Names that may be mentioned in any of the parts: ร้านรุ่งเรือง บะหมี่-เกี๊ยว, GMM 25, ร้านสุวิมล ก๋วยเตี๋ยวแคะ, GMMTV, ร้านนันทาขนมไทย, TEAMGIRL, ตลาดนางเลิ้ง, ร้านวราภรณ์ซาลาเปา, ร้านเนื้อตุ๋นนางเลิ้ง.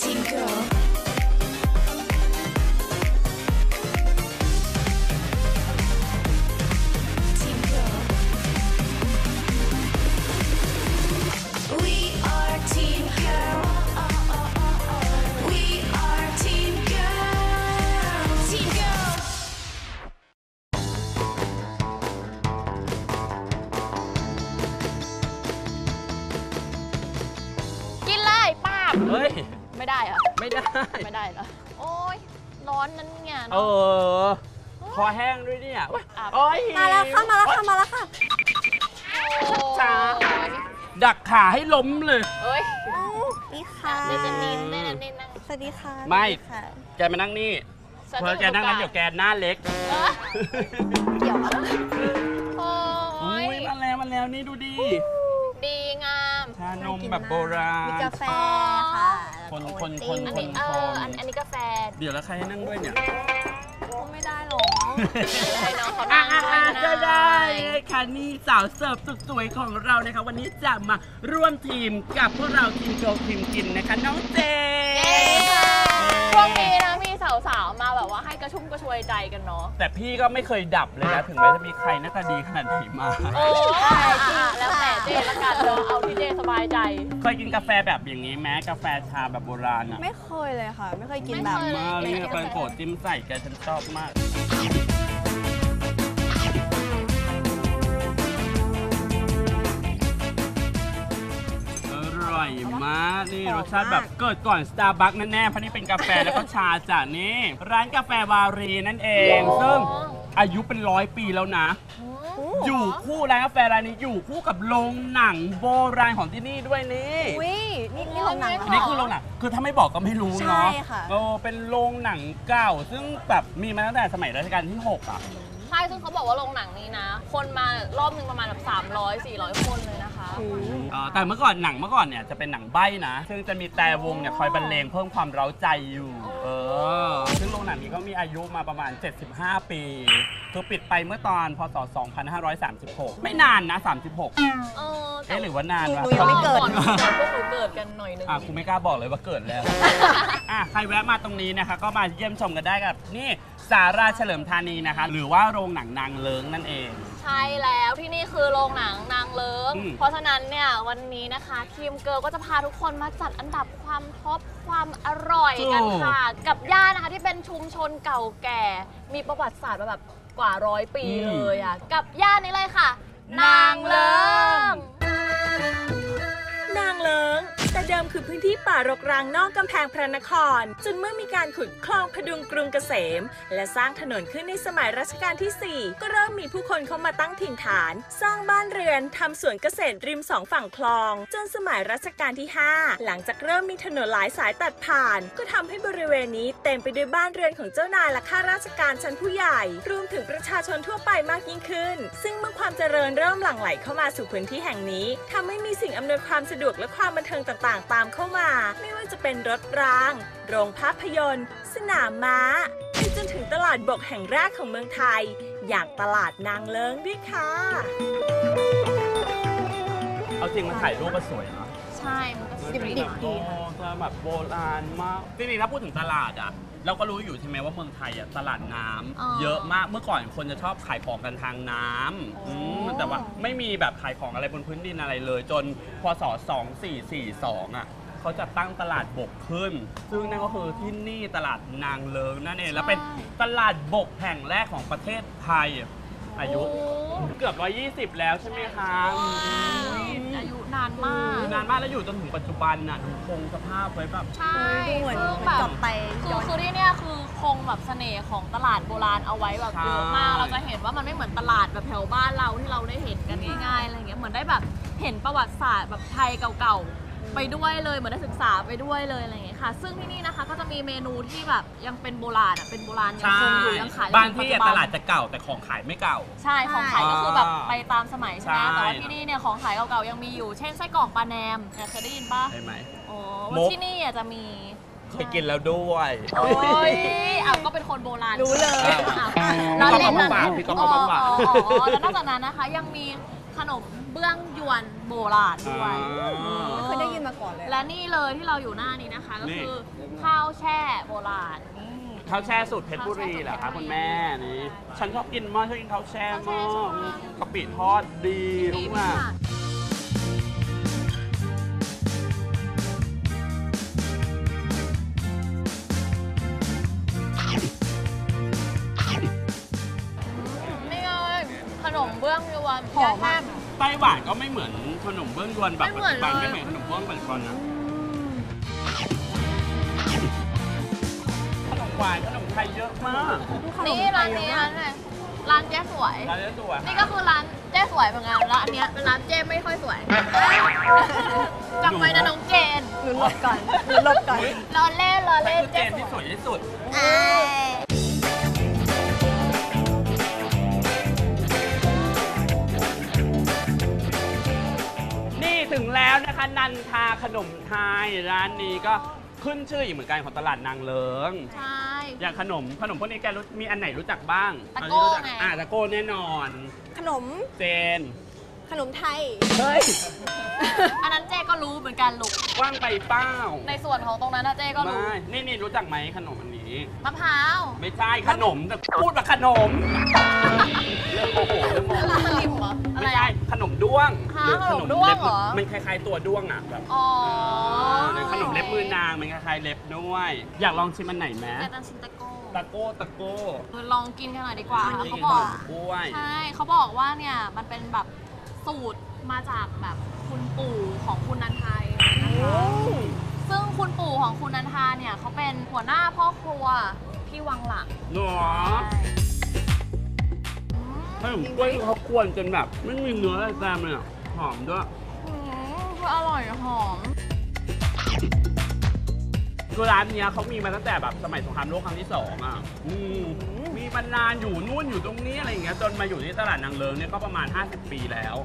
TEAMGIRL ไม่ได้อะไม่ได้เหรอโอ้ยร้อนนั้นไงเออคอแห้งด้วยเนี่ยโอ้ยมาแล้วค่ะจ้าดักขาให้ล้มเลยเอ้ยนี่ค่ะเล่นนั่งสวัสดีค่ะไม่แกมานั่งนี่เพราะแกนั่งนั้นเดี๋ยวแกหน้าเล็กเดี๋ยวโอ้ยมาแล้วนี่ดูดีดีงามชานมแบบโบราณมีกาแฟค่ะคนอันนี้กาแฟเดี๋ยวแล้วใครให้นั่งด้วยเนี่ยไม่ได้หรอกให้น้องเขานั่งด้วยได้ค่ะนี่สาวเสิร์ฟสุดสวยของเรานะคะวันนี้จะมาร่วมทีมกับพวกเราทีมโชว์ทีมกินนะคะน้องเจช่วงนี้นะมีสาวๆมาแบบว่าให้กระชุ่มกระชวยใจกันเนาะแต่พี่ก็ไม่เคยดับเลยนะถึงแม้จะมีใครหน้าตาดีขนาดไหนมาแล้วแต่เจละกันเนาะเอาที่เจสบายใจเคยกินกาแฟแบบอย่างนี้ไหมกาแฟชาแบบโบราณอะไม่เคยเลยค่ะไม่เคยกินแบบมาเลยกาแฟโกดจิ้มใส่แกฉันชอบมากอร่อยมากนี่รสชาติแบบเกิดก่อน Starbucks แน่ๆเพราะนี่เป็นกาแฟแล้วก็ชาจ้ะนี่ร้านกาแฟวารีนั่นเองซึ่งอายุเป็น100 ปีแล้วนะอยู่คู่ร้านกาแฟร้านนี้อยู่คู่กับโรงหนังโบราณของที่นี่ด้วยนี่นี่โรงหนังนี่คือโรงหนังคือถ้าไม่บอกก็ไม่รู้เนาะเป็นโรงหนังเก่าซึ่งแบบมีมาตั้งแต่สมัยรัชกาลที่6อ่ะใช่ซึ่งเขาบอกว่าโรงหนังนี้นะคนมารอบนึงประมาณแบบ300-400 คนเลยนะคะแต่เมื่อก่อนเนี่ยจะเป็นหนังใบ้นะซึ่งจะมีแต่วงเนี่ยคอยบรรเลงเพิ่มความเร้าใจอยู่ซึ่งโรงหนังนี้ก็มีอายุมาประมาณ75 ปีคือปิดไปเมื่อตอนพ.ศ. 2536ไม่นานนะ36หรือว่านานวะยังไม่เกิดพวกหนูเกิดกันหน่อยนึงกูไม่กล้าบอกเลยว่าเกิดแล้วใครแวะมาตรงนี้นะคะก็มาเยี่ยมชมกันได้กับนี่ศาลาเฉลิมธานีนะคะหรือว่าโรงหนังนางเลิ้งนั่นเองใช่แล้วที่นี่คือโรงหนังนางเลิ้งเพราะฉะนั้นเนี่ยวันนี้นะคะทีมเกิร์ลก็จะพาทุกคนมาจัดอันดับความท็อปความอร่อยกันค่ะกับย่านนะคะที่เป็นชุมชนเก่าแก่มีประวัติศาสตร์มาแบบกว่า100 ปีเลยอ่ะกับย่านนี้เลยค่ะนางเลิ้งนางเลิ้งแต่เดิมคือพื้นที่ป่ารกร้างนอกกำแพงพระนครจนเมื่อมีการขุดคลองพดุงกรุงเกษมและสร้างถนนขึ้นในสมัยรัชกาลที่4ก็เริ่มมีผู้คนเข้ามาตั้งถิ่นฐานสร้างบ้านเรือนทำสวนเกษตรริม2ฝั่งคลองจนสมัยรัชกาลที่5หลังจากเริ่มมีถนนหลายสายตัดผ่านก็ทำให้บริเวณนี้เต็มไปด้วยบ้านเรือนของเจ้านายและข้าราชการชั้นผู้ใหญ่รวมถึงประชาชนทั่วไปมากยิ่งขึ้นซึ่งเมื่อความเจริญเริ่มหลั่งไหลเข้ามาสู่พื้นที่แห่งนี้ทำให้มีสิ่งอำนวยความสะดวกและความบันเทิงต่างๆตามเข้ามาไม่ว่าจะเป็นรถรางโรงภาพยนตร์สนามม้าจนถึงตลาดบกแห่งแรกของเมืองไทยอย่างตลาดนางเลิ้งด้วยค่ะเอาจริงมาถ่ายรูปก็สวยนะใช่มันก็ดิบดีค่ะแบบโบราณมากจริงๆถ้าพูดถึงตลาดอ่ะเราก็รู้อยู่ใช่ไหมว่าเมืองไทยอ่ะตลาดน้ำเยอะมากเมื่อก่อนคนจะชอบขายของกันทางน้ำแต่ว่าไม่มีแบบขายของอะไรบนพื้นดินอะไรเลยจนพ.ศ. 2442อ่ะเขาจะตั้งตลาดบกขึ้นซึ่งนั่นก็คือที่นี่ตลาดนางเลิ้งนั่นเองและเป็นตลาดบกแห่งแรกของประเทศไทยอายุเกือบ120แล้วใช่ไหมคะอายุนานมากแล้วอยู่จนถึงปัจจุบันน่ะคงสภาพไว้แบบใช่เหมือนแบบซูรี่เนี่ยคือคงแบบเสน่ห์ของตลาดโบราณเอาไว้แบบเยอะมากเราจะเห็นว่ามันไม่เหมือนตลาดแบบแถวบ้านเราที่เราได้เห็นกันง่ายๆอะไรเงี้ยเหมือนได้แบบเห็นประวัติศาสตร์แบบไทยเก่าๆไปด้วยเลยเหมือนได้ศึกษาไปด้วยเลยอะไรเงี้ยค่ะซึ่งที่นี่นะคะก็จะมีเมนูที่แบบยังเป็นโบราณอ่ะเป็นโบราณยังคงอยู่ยังขายบางที่ตลาดจะเก่าแต่ของขายไม่เก่าใช่ของขายก็คือแบบไปตามสมัยใช่ไหมแต่ว่าที่นี่เนี่ยของขายเก่าๆยังมีอยู่เช่นไส้กรอกปลาแหนมเคยได้ยินป่ะใช่ไหมโอ้ที่นี่จะมีข เคยกินแล้วด้วยโอ้ยอ้าวก็เป็นคนโบราณรู้เลยแล้วเล่นนั้นพี่ก็มาบำบัดแล้วนอกจากนั้นนะคะยังมีขนมเบื้องยวนโบราณด้วยไม่เคยได้ยินมาก่อนเลยและนี่เลยที่เราอยู่หน้านี้นะคะก็คือข้าวแช่โบราณข้าวแช่สูตรเพชรบุรีเหรอคะคุณแม่นี่ฉันชอบกินมากชอบกินข้าวแช่มากกะปิทอดดีรู้ไหมนี่เลยขนมเบื้องยวนหอมมากไต้หวันก็ไม่เหมือนขนมเบื้องยวนแบบปัจจุบันไม่เหมือนขนมเบื้องปัจจุบันนะหวานขนมไทยเยอะมากนี่ร้านนี้ร้านเจ๊สวยนี่ก็คือร้านเจ๊สวยเหมือนกันแล้วอันนี้เป็นร้านเจ๊ไม่ค่อยสวยจำไว้นะน้องเจนหนูหลบก่อนหนูหลบก่อนรอเล่นเจ๊ที่สวยที่สุดนี่ถึงแล้วนะคะนันทาขนมไทยร้านนี้ก็ขึ้นชื่ออีกเหมือนกันของตลาดนางเลิ้งใช่อย่างขนมพวกนี้แกรู้มีอันไหนรู้จักบ้างตะโก้ไงตะโก้แน่นอนขนมเจนขนมไทยเฮ้ยอันนั้นเจ๊ก็รู้เหมือนกันลูกว่างไปเป้าในส่วนของตรงนั้นนะเจ๊ก็รู้นี่รู้จักไหมขนมอันนี้มะพร้าวไม่ใช่ขนมแต่พูดว่าขนมเรื่องโอ้โหเรื่องสลิมเหรอไม่ใช่ขนมด้วงหรือขนมด้วงเหรอมันคล้ายๆตัวด้วงอ่ะแบบอ๋อขนมเล็บมือนางมันคล้ายๆเล็บด้วยอยากลองชิมอันไหนไหมอยากลองชิมตะโก้ลองกินกันหน่อยดีกว่าเขาบอกใช่เขาบอกว่าเนี่ยมันเป็นแบบสูตรมาจากแบบคุณปู่ของคุณนันทานะคะซึ่งคุณปู่ของคุณนันทาเนี่ยเขาเป็นหัวหน้าพ่อครัวที่วังหลังเนาะขนมกล้วยเขากวนจนแบบไม่มีเนื้ออะไรตามเลยหอมด้วยคืออร่อยหอมคือร้านนี้เขามีมาตั้งแต่แบบสมัยสงครามโลกครั้งที่2อ่ะมีมานานอยู่นู่นอยู่ตรงนี้อะไรอย่างเงี้ยจนมาอยู่ที่ตลาดนางเลิ้งเนี่ยก็ประมาณ50ปีแล้ว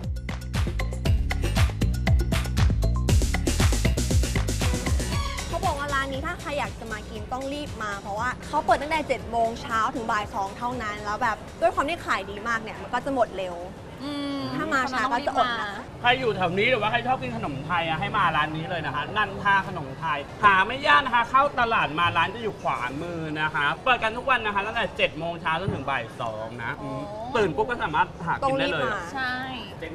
เขาบอกว่าร้านนี้ถ้าใครอยากจะมากินต้องรีบมาเพราะว่าเขาเปิดตั้งแต่7 โมงเช้าถึงบ่าย 2เท่านั้นแล้วแบบด้วยความที่ขายดีมากเนี่ยมันก็จะหมดเร็วถ้ามาช้าก็จะอดนะใครอยู่แถวนี้หรือว่าใครชอบกินขนมไทยให้มาร้านนี้เลยนะคะนันทาขนมไทยหาไม่ยากนะคะเข้าตลาดมาร้านจะอยู่ขวามือนะคะเปิดกันทุกวันนะคะตั้งแต่7 โมงเช้าจนถึงบ่าย 2นะตื่นปุ๊บก็สามารถหากินได้เลยใช่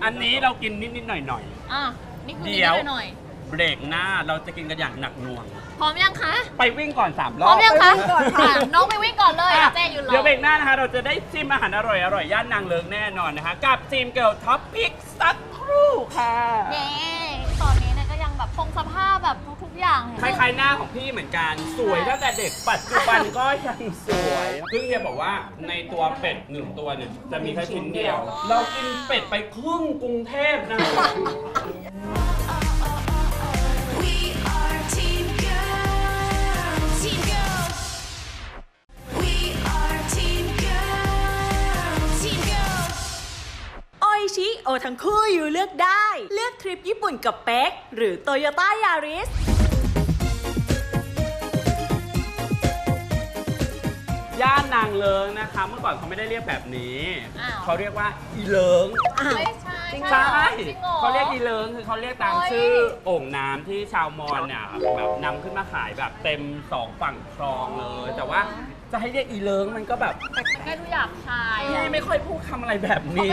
อันนี้เรากินนิดๆหน่อยๆนี่คือนิดๆหน่อยๆเบรกหน้าเราจะกินกันอย่างหนักหน่วงพร้อมยังคะไปวิ่งก่อน3 รอบพร้อมยังคะน้องไปวิ่งก่อนเลยเจ๊อยู่รอเดี๋ยวเบรกหน้านะคะเราจะได้ชิมอาหารอร่อยๆย่านนางเลิ้งแน่นอนนะคะกับTEAMGIRLท็อปพิกสักครู่ค่ะตอนนี้เนี่ยก็ยังแบบคงสภาพแบบทุกๆอย่างคล้ายๆหน้าของพี่เหมือนกันสวยตั้งแต่เด็กปัจจุบันก็ยังสวยซึ่งเฮียบอกว่าในตัวเป็ด1 ตัวเนี่ยจะมีแค่ชิ้นเดียวเรากินเป็ดไปครึ่งกรุงเทพนะโอทั้งคู่อยู่เลือกได้เลือกทริปญี่ปุ่นกับเป๊กหรือโตโยต้ายาริสย่านนางเลิ้งนะคะเมื่อก่อนเขาไม่ได้เรียกแบบนี้เขาเรียกว่าอีเลิ้งไม่ใช่ใช่เขาเรียกอีเลิ้งคือเขาเรียกตามชื่อโอ่งน้ำที่ชาวมอญเนี่ยแบบนำขึ้นมาขายแบบเต็ม2 ฝั่งคลองเลยแต่ว่าจะให้เรียกอีเลิ้งมันก็แบบแค่ดูหยาบคายไม่ค่อยพูดคำอะไรแบบนี้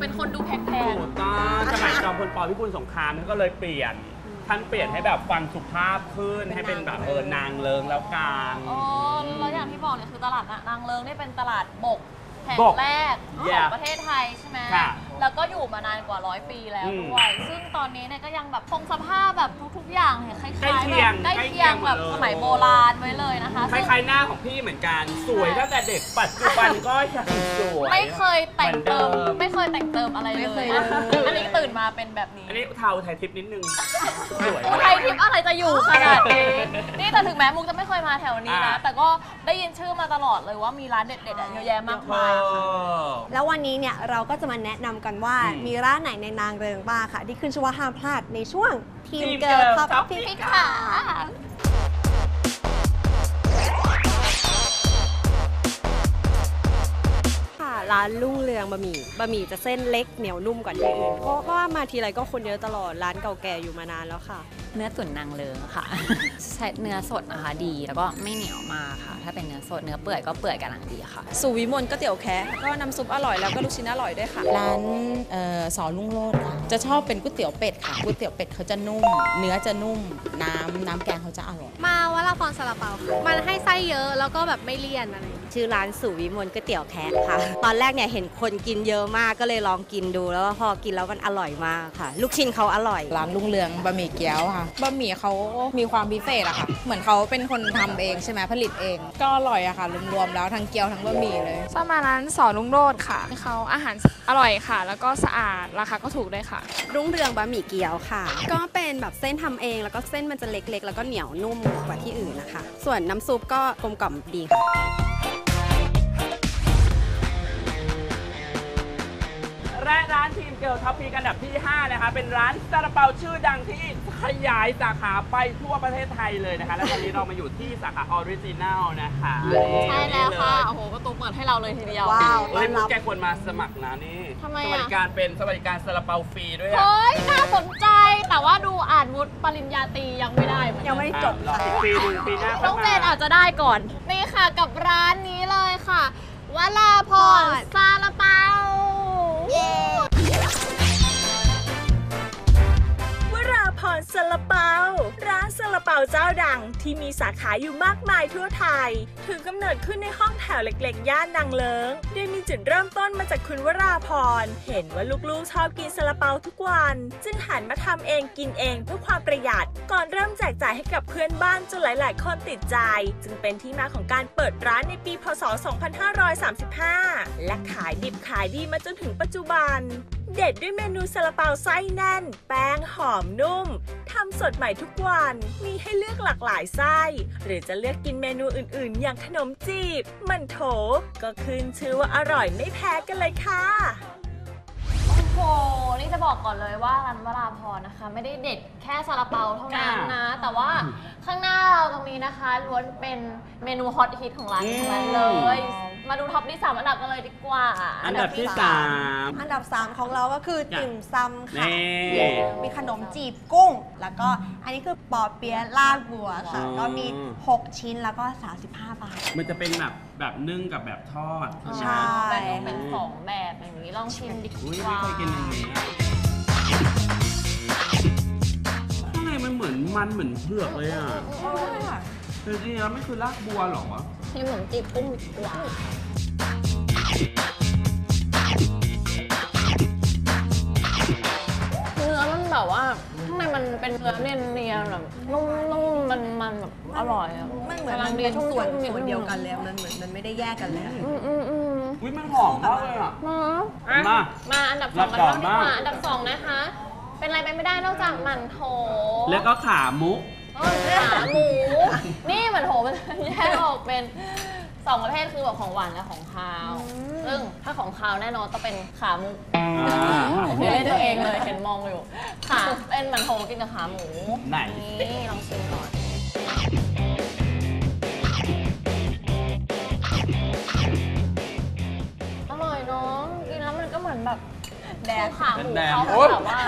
เป็นคนดูแพงๆถูกต้องสมัยจอมพลป.พิบูลสงครามก็เลยเปลี่ยนท่านเปลี่ยนให้แบบฟังสุภาพขึ้นให้เป็นแบบนางเลิ้งแล้วกันแล้วอย่างที่บอกเนี่ยคือตลาดนางเลิ้งนี่เป็นตลาดบกแห่งแรกของประเทศไทยใช่ไหมแล้วก็อยู่มานานกว่า100 ปีแล้วด้วยซึ่งตอนนี้เนี่ยก็ยังแบบคงสภาพแบบทุกๆอย่างเนี่ยคล้ายๆใกล้เคียงแบบสมัยโบราณไว้เลยนะคะคล้ายๆหน้าของพี่เหมือนกันสวยตั้งแต่เด็กปัจจุบันก็ยังสวยไม่เคยแต่งเติมอะไรเลยอันนี้ตื่นมาเป็นแบบนี้อันนี้เทาไทยทิพย์นิดนึงสวยไทยทิพย์อะไรจะอยู่ขนาดนี้นี่แต่ถึงแม้มุกจะไม่เคยมาแถวนี้นะแต่ก็ได้ยินชื่อมาตลอดเลยว่ามีร้านเด็ดๆเยอะแยะมากมายแล้ววันนี้เนี่ยเราก็จะมาแนะนำกันว่ามีร้านไหนในนางเริงบ้างค่ะที่ขึ้นชื่อว่าห้ามพลาดในช่วงTEAMGIRLท็อปพิกค่ะ ร้านรุ่งเรืองบะหมี่จะเส้นเล็กเหนียวนุ่มกว่าที่อื่นเพราะว่ามาทีไรก็คนเยอะตลอดร้านเก่าแก่อยู่มานานแล้วค่ะเนื้อตุ๋นนางเลิงค่ะใช้เนื้อสดนะคะดีแล้วก็ไม่เหนียวมากค่ะถ้าเป็นเนื้อสดเนื้อเปื่อยก็เปื่อยกำลังดีค่ะสุวิมลก๋วยเตี๋ยวแคะก็น้ำซุปอร่อยแล้วก็ลูกชิ้นอร่อยด้วยค่ะร้านส.รุ่งโรจน์จะชอบเป็นก๋วยเตี๋ยวเป็ดค่ะก๋วยเตี๋ยวเป็ดเขาจะนุ่มเนื้อจะนุ่มน้ำแกงเขาจะอร่อยมาวราพรซาลาเปาค่ะมันให้ไส้เยอะแล้วก็แบบไม่เลี่ยนอะไรชื่อร้านสุวิมลก๋วยเตี๋ยวแคะค่ะตอนแรกเนี่ยเห็นคนกินเยอะมากก็เลยลองกินดูแล้วพอกินแล้วมันอร่อยมากค่ะลูกชิ้นเขาอร่อยร้านรุ่งเรืองบะหมี่เกี๊ยวค่ะบะหมี่เขามีความพิเศษอะค่ะเหมือนเขาเป็นคนทำเองใช่ไหมผลิตเองก็อร่อยอะค่ะรวมๆแล้วทั้งเกี๊ยวทั้งบะหมี่เลยชอบมาร้านส.รุ่งโรจน์ค่ะเขาอาหารอร่อยค่ะแล้วก็สะอาดราคาก็ถูกด้วยค่ะรุ่งเรืองบะหมี่เกี๊ยวค่ะก็เป็นแบบเส้นทำเองแล้วก็เส้นมันจะเล็กๆแล้วก็เหนียวนุ่มกว่าที่อื่นนะคะส่วนน้ำซุปก็กลมกล่อมดีค่ะและร้าน TEAMGIRL ท็อปพีอันดับที่ 5 นะคะเป็นร้านซาลาเปาชื่อดังที่ขยายสาขาไปทั่วประเทศไทยเลยนะคะและตอนนี้เรามาอยู่ที่สาขาออริจินัลนะคะใช่แล้วค่ะโอ้โหประตูเปิดให้เราเลยทีเดียวว้าวเลยแกควรมาสมัครนะนี่สวัสดิการเป็นสวัสดิการซาลาเปาฟรีด้วยเฮ้ยน่าสนใจแต่ว่าดูอ่านวุฒิปริญญาตรียังไม่ได้ยังไม่จบปีหน้าน้องเจนอาจจะได้ก่อนนี่ค่ะกับร้านนี้เลยค่ะวราพรซาลาเปาวราพรซาลาเปาร้านซาลาเปาเจ้าดังที่มีสาขาอยู่มากมายทั่วไทยถือกำเนิดขึ้นในห้องแถวเล็กๆย่านนางเลิ้งโดยมีจุดเริ่มต้นมาจากคุณวราพรเห็นว่าลูกๆชอบกินซาลาเปาทุกวันจึงหันมาทำเองกินเองเพื่อความประหยัดก่อนเริ่มแจกจ่ายให้กับเพื่อนบ้านจนหลายๆคนติดใจจึงเป็นที่มาของการเปิดร้านในปีพ.ศ. 2535และขายดิบขายดีมาจนถึงปัจจุบันเด็ดด้วยเมนูซาลาเปาไส้แน่นแป้งหอมนุ่มทำสดใหม่ทุกวันมีให้เลือกหลากหลายไส้หรือจะเลือกกินเมนูอื่นๆอย่างขนมจีบมันโถก็ขึ้นชื่อว่าอร่อยไม่แพ้กันเลยค่ะโอ้นี่จะบอกก่อนเลยว่าร้านวราพรนะคะไม่ได้เด็ดแค่ซาลาเปาเท่านั้นนะแต่ว่าข้างหน้าเราตรงนี้นะคะล้วนเป็นเมนูฮอตฮิตของร้านทั้งนั้นเลยมาดูท็อปที่3อันดับกันเลยดีกว่าอันดับที่3อันดับ3ของเราก็คือติ่มซำค่ะมีขนมจีบกุ้งแล้วก็อันนี้คือปอเปี๊ยะลาดบัวค่ะก็มี6ชิ้นแล้วก็35 บาทมันจะเป็นแบบนึ่งกับแบบทอดใช่เป็น2แบบอย่างนี้ลองชิมดิไม่เคยกินอย่างนี้ข้างในมันเหมือนเผือกเลยอ่ะจริงๆแล้วไม่คือลาดบัวหรอที่เหมือนจีบกุ้งดีกว่าเนื้อมันแบบว่าข้างในมันเป็นเนื้อเนียนๆแบบนุ่มๆมันแบบอร่อยอ่ะมันเหมือนมันเป็นส่วนเดียวกันแล้วมันเหมือนมันไม่ได้แยกกันแล้วอุ้ยมันหอมมากเลยอ่ะมาอันดับ2กันบ้างดีกว่าอันดับ2นะคะเป็นอะไรไปไม่ได้นอกจากหมั่นโถแล้วก็ขาหมูนี่หมั่นโถมันแยกออกเป็น2ประเภทคือแบบของหวานกับของคาวซึ่งถ้าของคาวแน่นอนต้องเป็นขาหมูเดี๋ยวเล่นตัวเองเลยเห็นมองอยู่ขาเป็นหมั่นโถกินกับขาหมูไหนนี่ลองชิมก่อนแบบแดงขาหมูเขาแบบว่า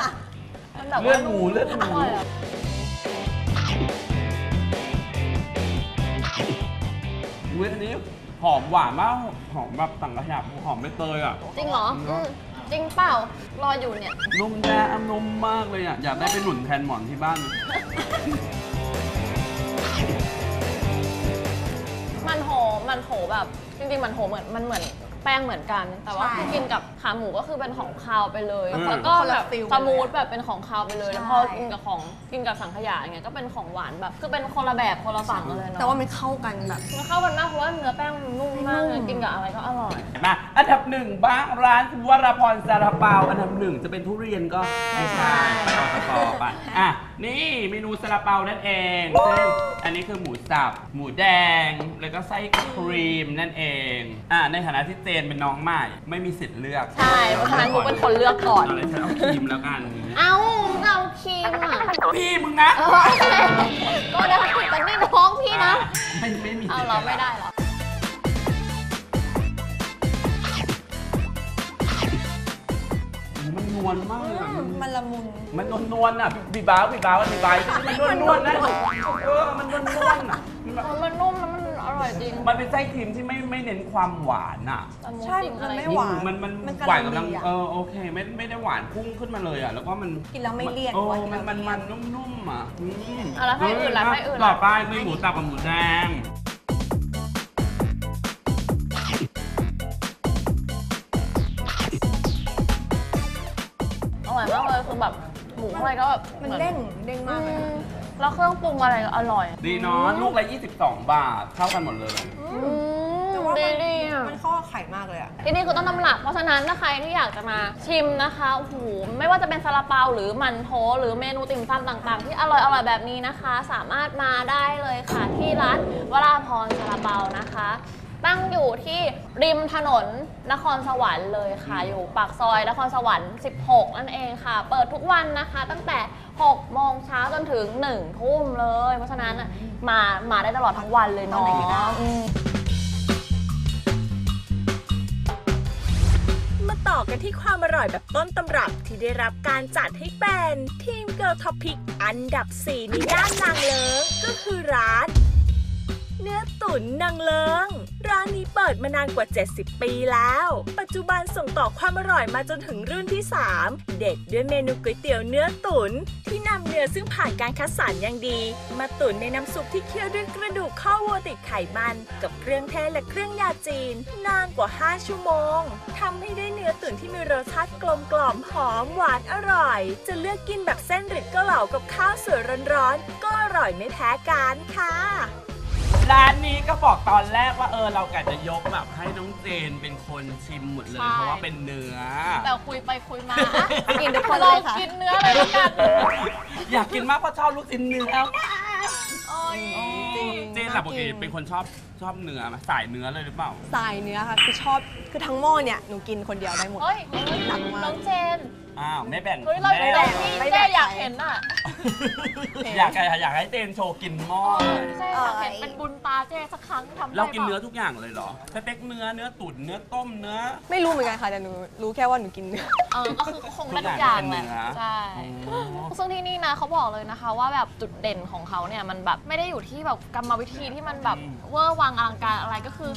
เลือดหมูอันนี้หอมหวานมากหอมแบบสังขยาหอมใบเตยอ่ะจริงเหรอจริงเปล่ารออยู่เนี่ยนมแดงนมมากเลยอ่ะอยากได้ไปหนุนแทนหมอนที่บ้านมันโหแบบจริงๆมันโหเหมือนมันเหมือนแป้งเหมือนกันแต่ว่ากินกับขาหมูก็คือเป็นของคาวไปเลยแล้วก็แบบสมูทแบบเป็นของคาวไปเลยแล้วพอกินกับสังขยาอย่างเงี้ยก็เป็นของหวานแบบคือเป็นคนละแบบคนละฝั่งเลยเนาะแต่ว่ามันเข้ากันแบบมันเข้ากันมากเพราะว่าเนื้อแป้งนุ่มมากกินกับอะไรก็อร่อยมาอันดับ1บ้างร้านวราพรซาลาเปาอันดับ1จะเป็นทุเรียนก็ไม่ใช่ไปอ่ะนี่เมนูซาลาเปานั่นเองซึ่งอันนี้คือหมูสับหมูแดงแล้วก็ไส้ครีมนั่นเองในฐานะที่เจนเป็นน้องใหม่ไม่มีสิทธิ์เลือกใช่เพราะฉะนั้นกูเป็นคนเลือกก่อนอะไรฉันเอาครีมแล้วกันเอาครีมอ่ะพี่มึงนะก็ได้แต่ไม่น้องพี่นะไม่มีเอาเราไม่ได้หรอ นวลมากเลยมันละมุนมันนวลๆอ่ะบีบ้ามันบีบ้ามันนวลนะมันนวลมันนุ่มแล้วมันอร่อยจริงมันเป็นไส้ครีมที่ไม่เน้นความหวานอ่ะใช่มันไม่หวานมันหวานกำลังโอเคไม่ได้หวานพุ่งขึ้นมาเลยอ่ะแล้วก็มันกินแล้วไม่เลี่ยนมันนุ่มๆอ่ะแล้วให้อื่นละให้อื่นต่อไปมีหมูตับกับหมูแดงอร่อยมากเลยคือแบบหมูอะไรก็แบบมันเด้งมากเลยแล้วเครื่องปรุงอะไรก็อร่อยดีเนาะลูกละ22 บาทเท่ากันหมดเลยแต่ว่ามันข้อไข่มากเลยอ่ะที่นี่คือต้องนำหลักเพราะฉะนั้นถ้าใครที่อยากจะมาชิมนะคะโอ้โหไม่ว่าจะเป็นซาลาเปาหรือหมั่นโถหรือเมนูติ่มซำต่างๆที่อร่อยๆแบบนี้นะคะสามารถมาได้เลยค่ะที่ร้านวราพรซาลาเปานะคะตั้งอยู่ที่ริมถนนนครสวรรค์เลยค่ะอยู่ปากซอยนครสวรรค์16นั่นเองค่ะเปิดทุกวันนะคะตั้งแต่6 โมงเช้าจนถึง1 ทุ่มเลยเพราะฉะนั้นมาได้ตลอดทั้งวันเลยเนาะมาต่อกันที่ความอร่อยแบบต้นตำรับที่ได้รับการจัดให้เป็นTEAMGIRLท็อปพิกอันดับ4ในย่านนางเลิ้งก็คือร้านเนื้อตุ๋นนางเลิ้งร้านนี้เปิดมานานกว่า70 ปีแล้วปัจจุบันส่งต่อความอร่อยมาจนถึงรุ่นที่3เด็ดด้วยเมนูก๋วยเตี๋ยวเนื้อตุ๋นที่นำเนื้อซึ่งผ่านการคัดสรรอย่างดีมาตุ๋นในน้ำซุปที่เคี่ยวด้วยกระดูกข้าววัวติดไขมันกับเครื่องเทศและเครื่องยาจีนนานกว่า5 ชั่วโมงทำให้ได้เนื้อตุ๋นที่มีรสชาติกลมกล่อมหอมหวานอร่อยจะเลือกกินแบบเส้นหรือเกาเหลากับข้าวสวยร้อนๆก็อร่อยไม่แพ้กันค่ะร้านนี้ก็บอกตอนแรกว่าเรากะจะยกแบบให้น้องเจนเป็นคนชิมหมดเลยเพราะว่าเป็นเนื้อแต่คุยไปคุยมากินทุกคนเลยค่ะกินเนื้อเลยแล้วกันอยากกินมากเพราะชอบลูกชิ้นเนื้อเจนปกติเป็นคนชอบเนื้อสายเนื้อเลยหรือเปล่าสายเนื้อค่ะคือชอบคือทั้งหม้อเนี่ยหนูกินคนเดียวได้หมดน้องเจนอ้าวไม่แบ่งเราไม่แบ่งพี่เจอยากเห็นอ่ะอยากให้เจนโชว์กินหม้อเจอยากเห็นเป็นบุญตาเจสักครั้งทำเรากินเนื้อทุกอย่างเลยเหรอสเต็กเนื้อตุ๋นเนื้อต้มเนื้อไม่รู้เหมือนกันค่ะแต่หนูรู้แค่ว่าหนูกินเนื้อก็คือคงได้ทุกอย่างแหละใช่ซึ่งที่นี่นะเขาบอกเลยนะคะว่าแบบจุดเด่นของเขาเนี่ยมันแบบไม่ได้อยู่ที่แบบกรรมวิธีที่มันแบบเวอร์วังอลังการอะไรก็คือ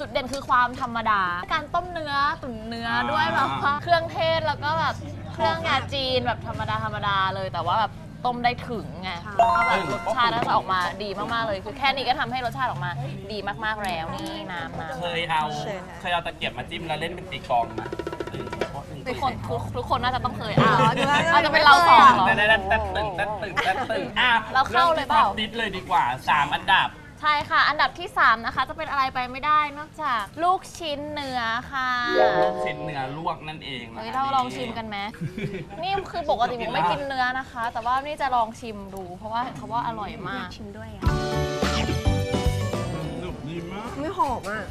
จุดเด่นคือความธรรมดาการต้มเนื้อตุ๋นเนื้อด้วยแบบเครื่องเทศแล้วก็แบบเครื่องยาจีนแบบธรรมดาเลยแต่ว่าแบบต้มได้ถึงไงแบบรสชาติจะออกมาดีมากๆเลยคือแค่นี้ก็ทำให้รสชาติออกมาดีมากๆแล้วนี่น้ำมาเคยเอาตะเกียบมาจิ้มแล้วเล่นเป็นตีกลองนะทุกคนน่าจะต้องเคยอาจจะเป็นเราสองตึงเราเข้าเลยเปล่าดิสเลยดีกว่า3 อันดับใช่ค่ะอันดับที่3นะคะจะเป็นอะไรไปไม่ได้นอกจากลูกชิ้นเนื้อค่ะลูกชิ้นเนื้อลวกนั่นเองนะเราลองชิมกันไหมนี่คือปกติผมไม่กินเนื้อนะคะแต่ว่านี่จะลองชิมดูเพราะว่าเขาว่าอร่อยมากชิมด้วยอ่ะนุ่มดีมากไม่หอมอ่ะ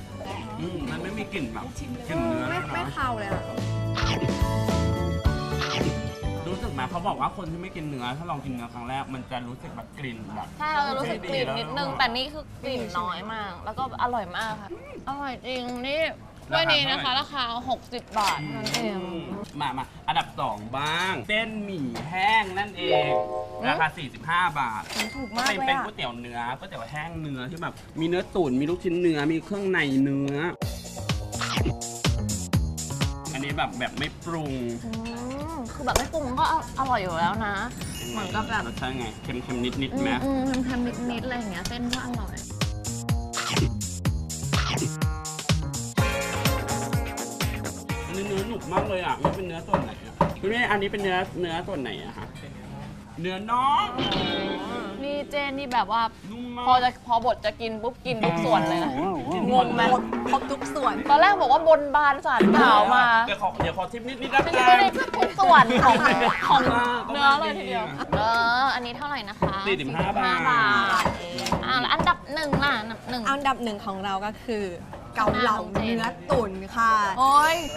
มันไม่มีกลิ่นแบบกลิ่นเนื้อไม่คาวเลยอ่ะรู้สึกไหมเขาบอกว่าคนที่ไม่กินเนื้อถ้าลองกินเนื้อครั้งแรกมันจะรู้สึกแบบกลิ่นแบบใช่เรารู้สึกกลิ่นนิดนึงแต่นี่คือกลิ่นน้อยมากแล้วก็อร่อยมากค่ะอร่อยจริงนี่ด้วยนี้นะคะราคา60 บาทนั่นเองมาอันดับ2บ้างเส้นหมี่แห้งนั่นเองราคา45 บาทถูกมากเลยเป็นก๋วยเตี๋ยวเนื้อก๋วยเตี๋ยวแห้งเนื้อที่แบบมีเนื้อตุ๋นมีลูกชิ้นเนื้อมีเครื่องในเนื้ออันนี้แบบไม่ปรุงคือแบบไม่ปรุงก็อร่อยอยู่แล้วนะเหมือนกับแบบใช่ไงเค็มๆนิดๆไหมเค็มๆนิดๆอะไรอย่างเงี้ยเส้นก็อร่อยเนื้อหนุกมากเลยอ่ะนี่เป็นเนื้อส่วนไหนคุณแม่อันนี้เป็นเนื้อส่วนไหนอะคะเนื้อน้องนี่เจนนี่แบบว่าพอบดจะกินปุ๊บกินทุกส่วนเลยนะงงไหมครบทุกส่วนตอนแรกบอกว่าบนบานสารเก่ามาเดี๋ยวขอทิปนิดนะจ๊ะทุกส่วนของเนื้อเลยทีเดียวอันนี้เท่าไหร่นะคะ45 บาทแล้วอันดับ 1ล่ะอันดับ 1ของเราก็คือเกาเหลาเนื้อตุ๋นค่ะ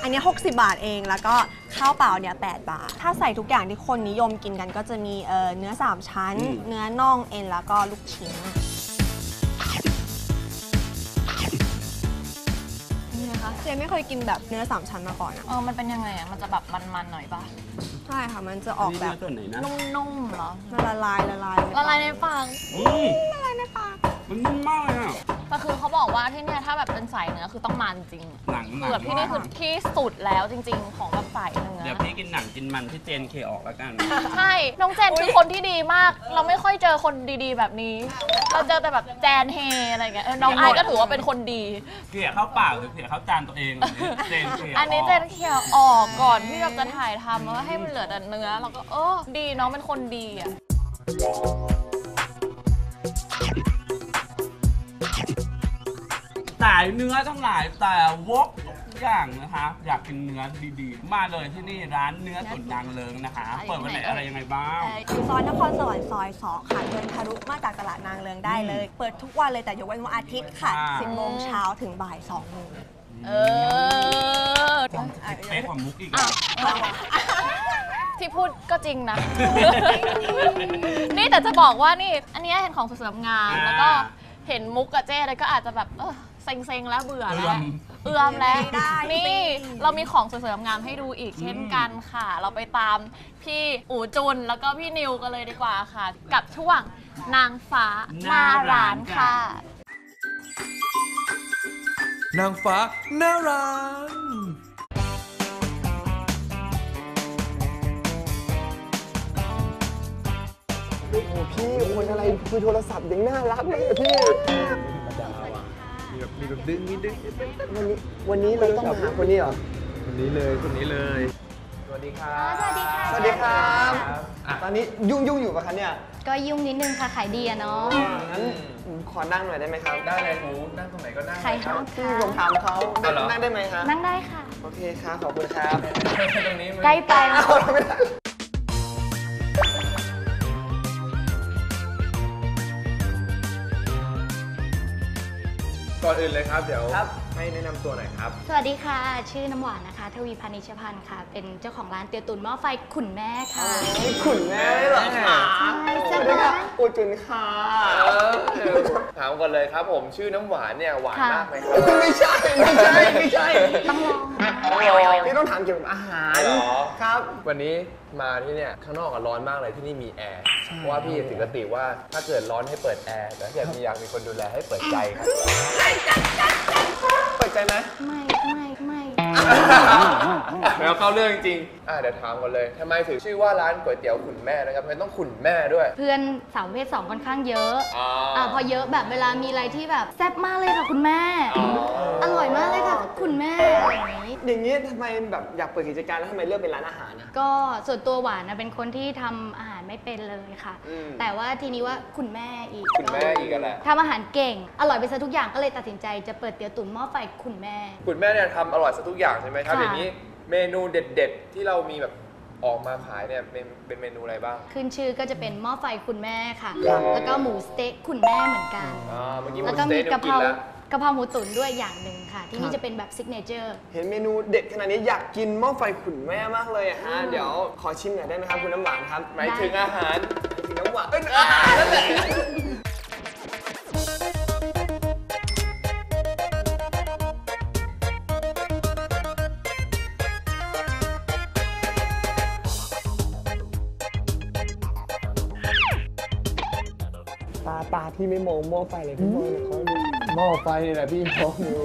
อันนี้60 บาทเองแล้วก็ข้าวเปล่าเนี่ย8 บาทถ้าใส่ทุกอย่างที่คนนิยมกินกันก็จะมีเนื้อ3 ชั้นเนื้อน่องเอ็นแล้วก็ลูกชิ้นนี่นะคะ จไม่เคยกินแบบเนื้อ3ชั้นมาก่อนอะมันเป็นยังไงอะมันจะแบบมันๆหน่อยปะใช่ค่ะมันจะออกแบบนุ่มๆเหรอละลายในปากละลายในปากมันนุ่มมากเลยอะแต่คือเขาบอกว่าที่เนี่ยถ้าแบบเป็นสายเนื้อคือต้องมันจริงคือแบบที่นี่คือที่สุดแล้วจริงๆของแบบสายเนื้อเดี๋ยวพี่กินหนังกินมันที่เจนเคออกแล้วกันใช่น้องเจนคือคนที่ดีมากเราไม่ค่อยเจอคนดีๆแบบนี้เราเจอแต่แบบแจนเฮอะไรเงี้ยน้องไอก็ถือว่าเป็นคนดีเกลี่ยเข้าเปล่าหรือเกลี่ยเข้าจานตัวเองเจนเคอันนี้เจนเคออกก่อนที่เราจะถ่ายทำแล้วให้มันเหลือแต่เนื้อเราก็ดีน้องเป็นคนดีอะสายเนื้อทั้งหลายแต่วกอย่างนะคะอยากกินเนื้อดีๆมาเลยที่นี่ร้านเนื้อตุ๋นนางเลิงนะคะเปิดวันไหนอะไรยังไงบ้างอยู่ซอยนครสวรรค์ซอย2ค่ะเดินทะลุมาจากตลาดนางเลิงได้เลยเปิดทุกวันเลยแต่ยกเว้นวันอาทิตย์ค่ะ 10 โมงเช้าถึงบ่าย 2 โมงเป๊ะกว่ามุกอีกที่พูดก็จริงนะนี่แต่จะบอกว่านี่อันนี้เห็นของสวยๆงามแล้วก็เห็นมุกกับเจ๊เลยก็อาจจะแบบเซ็งๆแล้วเบื่อแล้วเอื้อมแล้วนี่เรามีของสวยๆงามให้ดูอีกเช่นกันค่ะเราไปตามพี่อู๋จุนแล้วก็พี่นิวกันเลยดีกว่าค่ะกับช่วงนางฟ้าหน้าร้านค่ะนางฟ้าหน้าร้านพี่คนอะไรคุยโทรศัพท์ยังน่ารักเลยพี่มีแบบดึงวันนี้เราต้องหาคนนี้เหรอคนนี้เลยสวัสดีครับสวัสดีครับตอนนี้ยุ่งอยู่ปะคะเนี่ยก็ยุ่งนิดนึงค่ะขายดีอะเนาะงั้นขอนั่งหน่อยได้ไหมครับได้เลยหนูนั่งตรงไหนก็นั่งได้ครับคือผมถามเขานั่งได้ไหมคะนั่งได้ค่ะโอเคครับขอบคุณครับตรงนี้ใกล้ไปก่อนอื่นเลยครับเดี๋ยวให้แนะนำตัวหน่อยครับสวัสดีค่ะชื่อน้ำหวานนะคะทวีพานิชพันธ์ค่ะเป็นเจ้าของร้านเตี๋ยวตุ๋นหม้อไฟขุนแม่ค่ะขุนแม่เหรอคะสวัสดีค่ะอู๋จุนค่ะถามก่อนเลยครับผมชื่อน้ำหวานเนี่ยหวานมากไหมครับไม่ใช่ต้องลองพี่ต้องถามเกี่ยวกับอาหารเหรอครับวันนี้มาที่เนี่ยข้างนอกร้อนมากเลยที่นี่มีแอร์เพราะว่าพี่ถือกติว่าถ้าเกิดร้อนให้เปิดแอร์แต่ถ้าเกิดมีอยากมีคนดูแลให้เปิดใจครับเปิดใจไหมไม่แล้วเข้าเรื่องจริงเดี๋ยวถามกันเลยทำไมถึงชื่อว่าร้านก๋วยเตี๋ยวขุนแม่นะครับทำไมต้องขุนแม่ด้วยเพื่อนสาวประเภท2ค่อนข้างเยอะพอเยอะแบบเวลามีอะไรที่แบบแซ่บมากเลยค่ะคุณแม่อร่อยมากเลยค่ะคุณแม่อย่างนี้ทำไมแบบอยากเปิดกิจการแล้วทำไมเลือกเป็นร้านอาหารนะก็ส่วนตัวหวานนะเป็นคนที่ทำอาหารไม่เป็นเลยค่ะแต่ว่าทีนี้ว่าคุณแม่อีกอะไรทำอาหารเก่งอร่อยไปซะทุกอย่างก็เลยตัดสินใจจะเปิดเตี๋ยวตุ๋นหม้อไฟขุนแม่เนี่ยทำอร่อยซะทุกอย่างใช่ไหมครับอย่างนี้เมนูเด็ดๆที่เรามีแบบออกมาขายเนี่ยเป็นเมนูอะไรบ้างขึ้นชื่อก็จะเป็นหม้อไฟคุณแม่ค่ะแล้วก็หมูสเต๊กคุณแม่เหมือนกันแล้วก็มีกะเพราหมูตุ๋นด้วยอย่างหนึ่งค่ะที่นี่จะเป็นแบบซิกเนเจอร์เห็นเมนูเด็ดขนาดนี้อยากกินหม้อไฟขุนแม่มากเลยฮะเดี๋ยวขอชิมหน่อยได้ไหมครับคุณน้ำหวานครับหมายถึงอาหารถึงน้ำหวานนั่นแหละตาพี่ไม่มองหม้อไฟเลยพี่มองเขาดูหม้อไฟเลยแหละพี่มองดู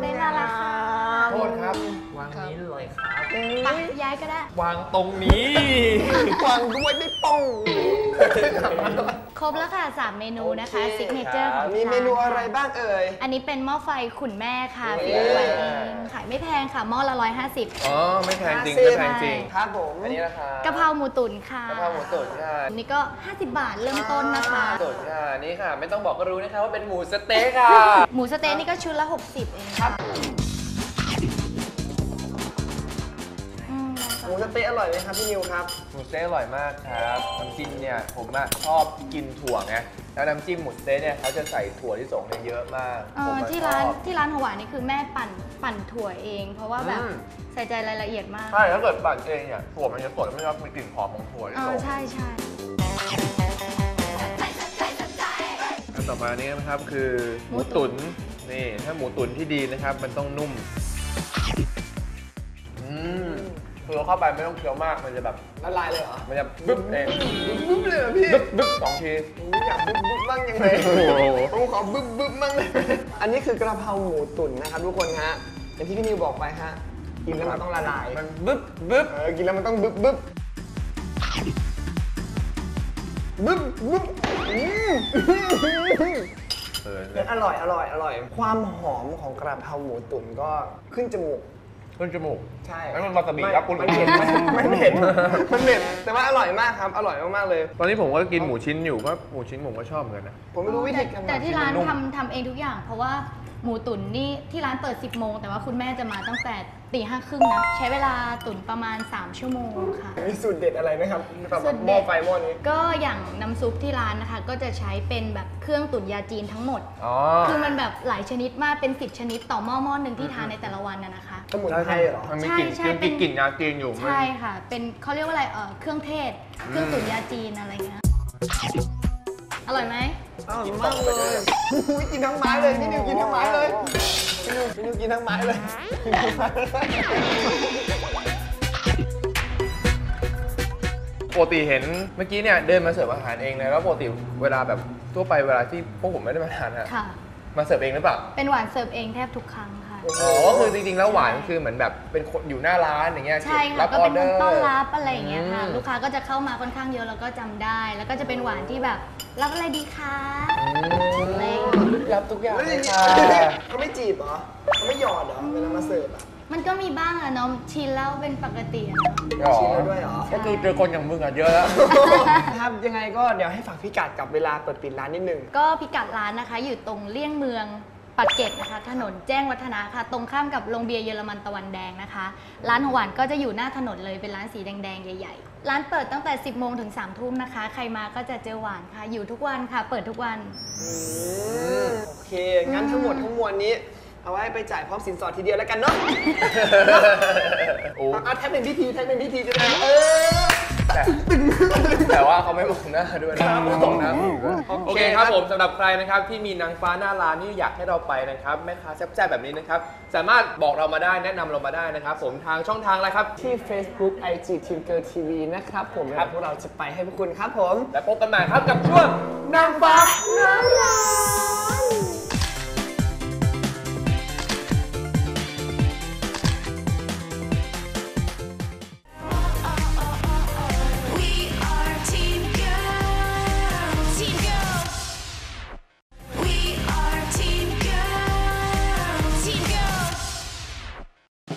เป็นอะไรโทษครับวางนี้เลยครับย้ายก็ได้วางตรงนี้วางด้วยไม่ป้องครบแล้วค่ะ3เมนูนะคะซิกเนเจอร์ของมีเมนูอะไรบ้างเอ่ยอันนี้เป็นหม้อไฟขุนแม่ค่ะฝีมือหวานเองขายไม่แพงค่ะหม้อละ150ไม่แพงจริงครับผมอันนี้นะคะกะเพราหมูตุ๋นค่ะกะเพราหมูตุ๋นค่ะนี่ก็50 บาทเริ่มต้นนะคะตุ๋นค่ะนี่ค่ะไม่ต้องบอกก็รู้นะคะว่าเป็นหมูสเต๊กค่ะหมูสเต๊กนี่ก็ชุดละ60เองครับหมูสเต๊กอร่อยไหมครับพี่นิวครับหมูสเต๊กอร่อยมากครับน้ำจิ้มเนี่ยผมชอบกินถั่วไงแล้วน้ำจิ้มหมูสเต๊กเนี่ยเขาจะใส่ถั่วที่ส่งเยอะมากที่ร้านหวานนี่คือแม่ปั่นถั่วเองเพราะว่าแบบใส่ใจรายละเอียดมากใช่ถ้าเกิดปั่นเองเนี่ยถั่วมันจะสดไม่ชอบมีกลิ่นหอมของถั่วที่ส่งใช่ ต่อมานี้นะครับคือหมูตุ๋นนี่ถ้าหมูตุ๋นที่ดีนะครับมันต้องนุ่มคือเราเข้าไปไม่ต้องเคี้ยวมากมันจะแบบละลายเลยเหรอมันจะบึ๊บเองบึ๊บเลยพี่บึ๊บสองทีอยากบึ๊บบึ๊บมั่งยังไงต้องขอบึ๊บบึ๊บมั่งเลยอันนี้คือกระเพราหมูตุ๋นนะครับทุกคนฮะอย่างที่พี่นิวบอกไปฮะกินแล้วมันต้องละลายมันบึ๊บบึ๊บกินแล้วมันต้องบึ๊บบึ๊บบึ๊บบึ๊บอร่อยอร่อยอร่อยความหอมของกระเพราหมูตุ๋นก็ขึ้นจมูกใช่แล้วมันวาซาบิครับคุณมันเผ็ดแต่ว่าอร่อยมากครับอร่อยมากๆเลยตอนนี้ผมก็กินหมูชิ้นอยู่ก็หมูชิ้นผมก็ชอบเหมือนกันนะผมไม่รู้วิธีทำแต่ที่ร้านทำเองทุกอย่างเพราะว่าหมูตุ๋นนี่ที่ร้านเปิด 10 โมงแต่ว่าคุณแม่จะมาตั้งแต่ 5:30 นะใช้เวลาตุ๋นประมาณ3 ชั่วโมงค่ะมีสูตรเด็ดอะไรไหมครับสูตรหม้อไฟหม้อนี้ก็อย่างน้ำซุปที่ร้านนะคะก็จะใช้เป็นแบบเครื่องตุ๋นยาจีนทั้งหมดคือมันแบบหลายชนิดมากเป็น10 ชนิดต่อหม้อหนึ่งที่ทานในแต่ละวันนะคะสมุนไพรเหรอใช่ใช่เป็นกลิ่นยาจีนอยู่ใช่ค่ะเป็นเขาเรียกว่าอะไรเครื่องเทศเครื่องตุ๋นยาจีนอะไรเงี้ยอร่อยไหมกินมากเลยกินทั้งไม้เลยพี่นิวกินทั้งไม้เลยพี่นิวกินทั้งไม้เลยปกติเห็นเมื่อกี้เนี่ยเดินมาเสิร์ฟอาหารเองเลยแล้วปกติเวลาแบบทั่วไปเวลาที่พวกผมไม่ได้มาทานค่ะมาเสิร์ฟเองหรือเปล่าเป็นหวานเสิร์ฟเองแทบทุกครั้งค่ะอ๋อคือจริงๆแล้วหวานคือเหมือนแบบเป็นคนอยู่หน้าร้านอย่างเงี้ยใช่ค่ะก็เป็นคนต้อนรับอะไรอย่างเงี้ยค่ะลูกค้าก็จะเข้ามาค่อนข้างเยอะแล้วก็จำได้แล้วก็จะเป็นหวานที่แบบรับอะไรดีคะรับทุกอย่างเขาไม่จีบเหรอเขาไม่หยอดเหรอเวลามาเสิร์ฟอ่ะมันก็มีบ้างอะน้องชินแล้วเป็นปกติอะชินแล้วด้วยเหรอก็คือเจอคนอย่างมึงอะเยอะแล้วครับยังไงก็เดี๋ยวให้ฝากพิกัดกับเวลาเปิดปิดร้านนิดนึงก็พิกัดร้านนะคะอยู่ตรงเลี่ยงเมืองปากเกร็ดนะคะถนนแจ้งวัฒนะค่ะตรงข้ามกับโรงเบียร์เยอรมันตะวันแดงนะคะร้านหวานก็จะอยู่หน้าถนนเลยเป็นร้านสีแดงๆใหญ่ๆร้านเปิดตั้งแต่10 โมงถึง3 ทุ่มนะคะใครมาก็จะเจอหวานค่ะอยู่ทุกวันค่ะเปิดทุกวันโอเคงั้นทั้งหมดทั้งมวลนี้เอาไว้ไปจ่ายพร้อมสินสอดทีเดียวแล้วกันเนาะเอาแท็บเป็นพิธีจะได้แต่ว่าเขาไม่มองหน้าด้วยนะไม่มองหน้าโอเคครับผมสำหรับใครนะครับที่มีนางฟ้าหน้าร้านนี่อยากให้เราไปนะครับแม่ค้าแซ่บๆแบบนี้นะครับสามารถบอกเรามาได้แนะนำเรามาได้นะครับผมทางช่องทางอะไรครับที่ Facebook IG TEAMGIRL TV นะครับผมครับพวกเราจะไปให้พวกคุณครับผมและพบกันใหม่ครับกับช่วงนางฟ้าหน้าร้านเ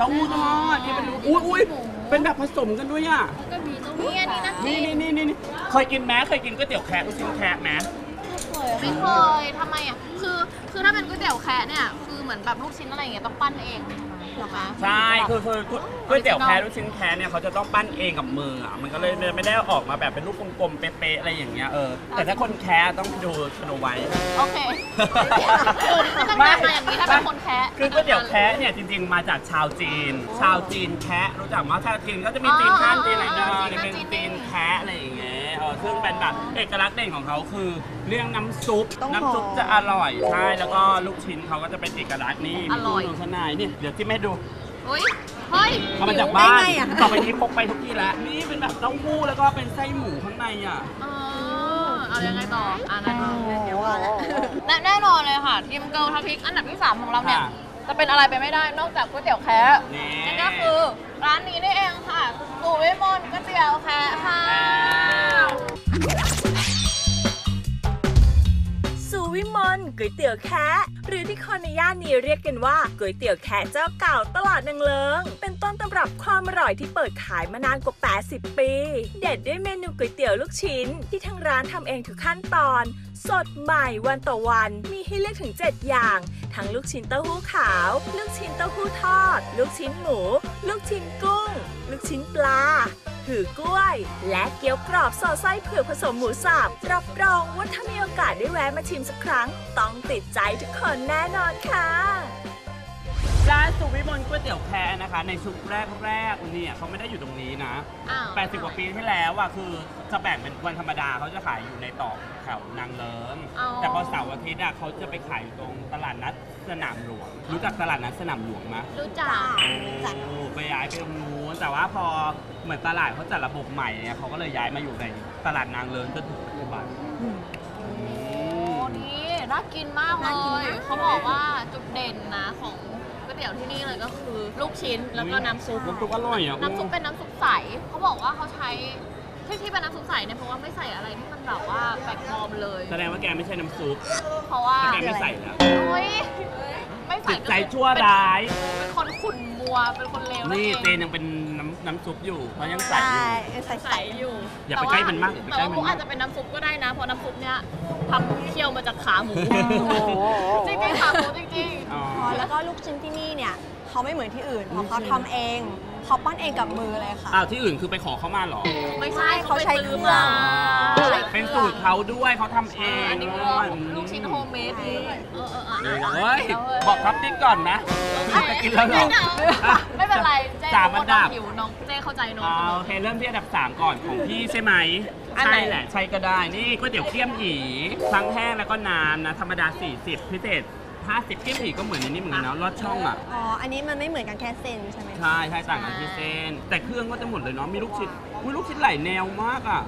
ต้าหู้ทอดนี่เป็นอุ้ยเป็นแบบผสมกันด้วยอ่ะก็มีตรงนี้อันนี้นะนี่เคยกินแม้เคยกินก๋วยเตี๋ยวแคะลูกชิ้นแคะแม้ไม่เคยทำไมอ่ะคือถ้าเป็นก๋วยเตี๋ยวแคะเนี่ยคือเหมือนแบบลูกชิ้นอะไรอย่างเงี้ยต้องปั้นเองหรอคะใช่คือก๋วยเตี๋ยวแคะลูกชิ้นแคะเนี่ยเขาจะต้องปั้นเองกับมืออ่ะมันก็เลยไม่ได้ออกมาแบบเป็นลูกกลมๆเป๊ะๆอะไรอย่างเงี้ยแต่ถ้าคนแคะต้องดูสโนไวท์โอเคคือมาอย่างนี้ถ้าเป็นคนแคะคือก๋วยเตี๋ยวแคะเนี่ยจริงๆมาจากชาวจีนแคะรู้จักว่าชาวจีนก็จะมีจีนท่านจีนอะไรเนาะเป็นจีนแคะอะไรอย่างเงี้ยซึ่งเป็นแบบเอกลักษณ์เด่นของเขาคือเรื่องน้ำซุปจะอร่อยใช่แล้วก็ลูกชิ้นเขาก็จะเป็นเอกลักษณ์นี่มีกุ้งข้างในนี่เดี๋ยวที่แม่ดูเฮ้ยเอามาจากบ้านต่อไปนี้พกไปทุกที่แล้วนี่เป็นแบบเต้าหู้แล้วก็เป็นไส้หมูข้างในอ่ะเอายังไงต่อแน่นอนเลยค่ะทีมเกิร์ลทัพพิกอันดับที่3ของเราเนี่ยจะเป็นอะไรไปไม่ได้นอกจากก๋วยเตี๋ยวแคะนั่นก็คือร้านนี้นี่เองค่ะกูวิมลก๋วยเตี๋ยวแคะค่ะสุวิมลก๋วยเตี๋ยวแคะหรือที่คนในย่านนี้เรียกกันว่าก๋วยเตี๋ยวแคะเจ้าเก่าตลาดนางเลิงเป็นต้นตำรับความอร่อยที่เปิดขายมานานกว่า80 ปีเด็ดด้วยเมนูก๋วยเตี๋ยวลูกชิ้นที่ทางร้านทำเองทุกขั้นตอนสดใหม่วันต่อวันมีให้เลือกถึง7 อย่างทั้งลูกชิ้นเต้าหู้ขาวลูกชิ้นเต้าหู้ทอดลูกชิ้นหมูลูกชิ้นกุ้งลูกชิ้นปลาหือกล้วยและเกี๊ยวกรอบสอดไส้เผือกผสมหมูสับรับรองว่าถ้ามีโอกาสได้แวะมาชิมสักครั้งต้องติดใจทุกคนแน่นอนค่ะ ร้านสุวิมลก๋วยเตี๋ยวแพรนะคะในชุดแรกเนี่ยเขาไม่ได้อยู่ตรงนี้นะ80กว่าปีที่แล้วอ่ะคือจะแบ่งเป็นวันธรรมดาเขาจะขายอยู่ในตอกแถวนางเลิ้งแต่พอเสาร์อาทิตย์อ่ะเขาจะไปขายอยู่ตรงตลาดนัดสนามหลวงรู้จักตลาดนัดสนามหลวงไหมรู้จักไปย้ายไปตรงนู้นแต่ว่าพอเหมือนตลาดเขาจัดระบบใหม่เนี่ยเขาก็เลยย้ายมาอยู่ในตลาดนางเลิ้งจนถึงปัจจุบันนี่น่ากินมากเลยเขาบอกว่าจุดเด่นนะของก๋วยเตี๋ยวที่นี่เลยก็คือลูกชิ้นแล้วก็น้ำซุปอร่อยอ่ะน้ำซุปเป็นน้ำซุปใสเขาบอกว่าเขาใช้ที่เป็นน้ำซุปใสเนี่ยเพราะว่าไม่ใส่อะไรที่มันแบบว่าแปลกปลอมเลยแสดงว่าแกไม่ใช่น้ำซุปเพราะว่าแกไม่ใส่นะโอ๊ยไม่ใส่ใจชั่วร้ายเป็นคนขุ่นมัวเป็นคนเลวนี่เจนยังเป็นน้ำซุปอยู่เพราะยังใส่อยู่อย่าไปใกล้มันมากแต่ว่าอาจจะเป็นน้ำซุปก็ได้นะเพราะน้ำซุปเนี่ยทำเคี่ยวมาจากขาหมูจริงๆขาหมูจริงๆแล้วก็ลูกชิ้นที่นี่เนี่ยเขาไม่เหมือนที่อื่นเพราะเขาทำเองเขาปั้นเองกับมือเลยค่ะอ้าวที่อื่นคือไปขอเข้ามาหรอไม่ใช่เขาใช้เครื่องเป็นสูตรเขาด้วยเขาทำเองอันนี้ลูกชิ้นโฮมเมดเฮ้ยบอกครับติ๊กก่อนนะจะกินแล้วไม่เป็นไรเจ๊เขาดับหิวน้องเจ๊เข้าใจน้องโอเคเริ่มที่อันดับ3ก่อนของพี่ใช่ไหมใช่แหละใช่ก็ได้นี่ก๋วยเตี๋ยวเคี่ยมหี่ทั้งแห้งแล้วก็น้ำนะธรรมดา40พิเศษ50เคี่ยมหี่ก็เหมือนอันนี้เหมือนกันเนาะลอดช่องอ่ะอ๋ออันนี้มันไม่เหมือนกันแค่เส้นใช่ไหมใช่ต่างกันที่เส้นแต่เครื่องก็จะหมดเลยเนาะมีลูกชิ้นอุ้ยลูกชิ้นหลายแนวมากอ่ะ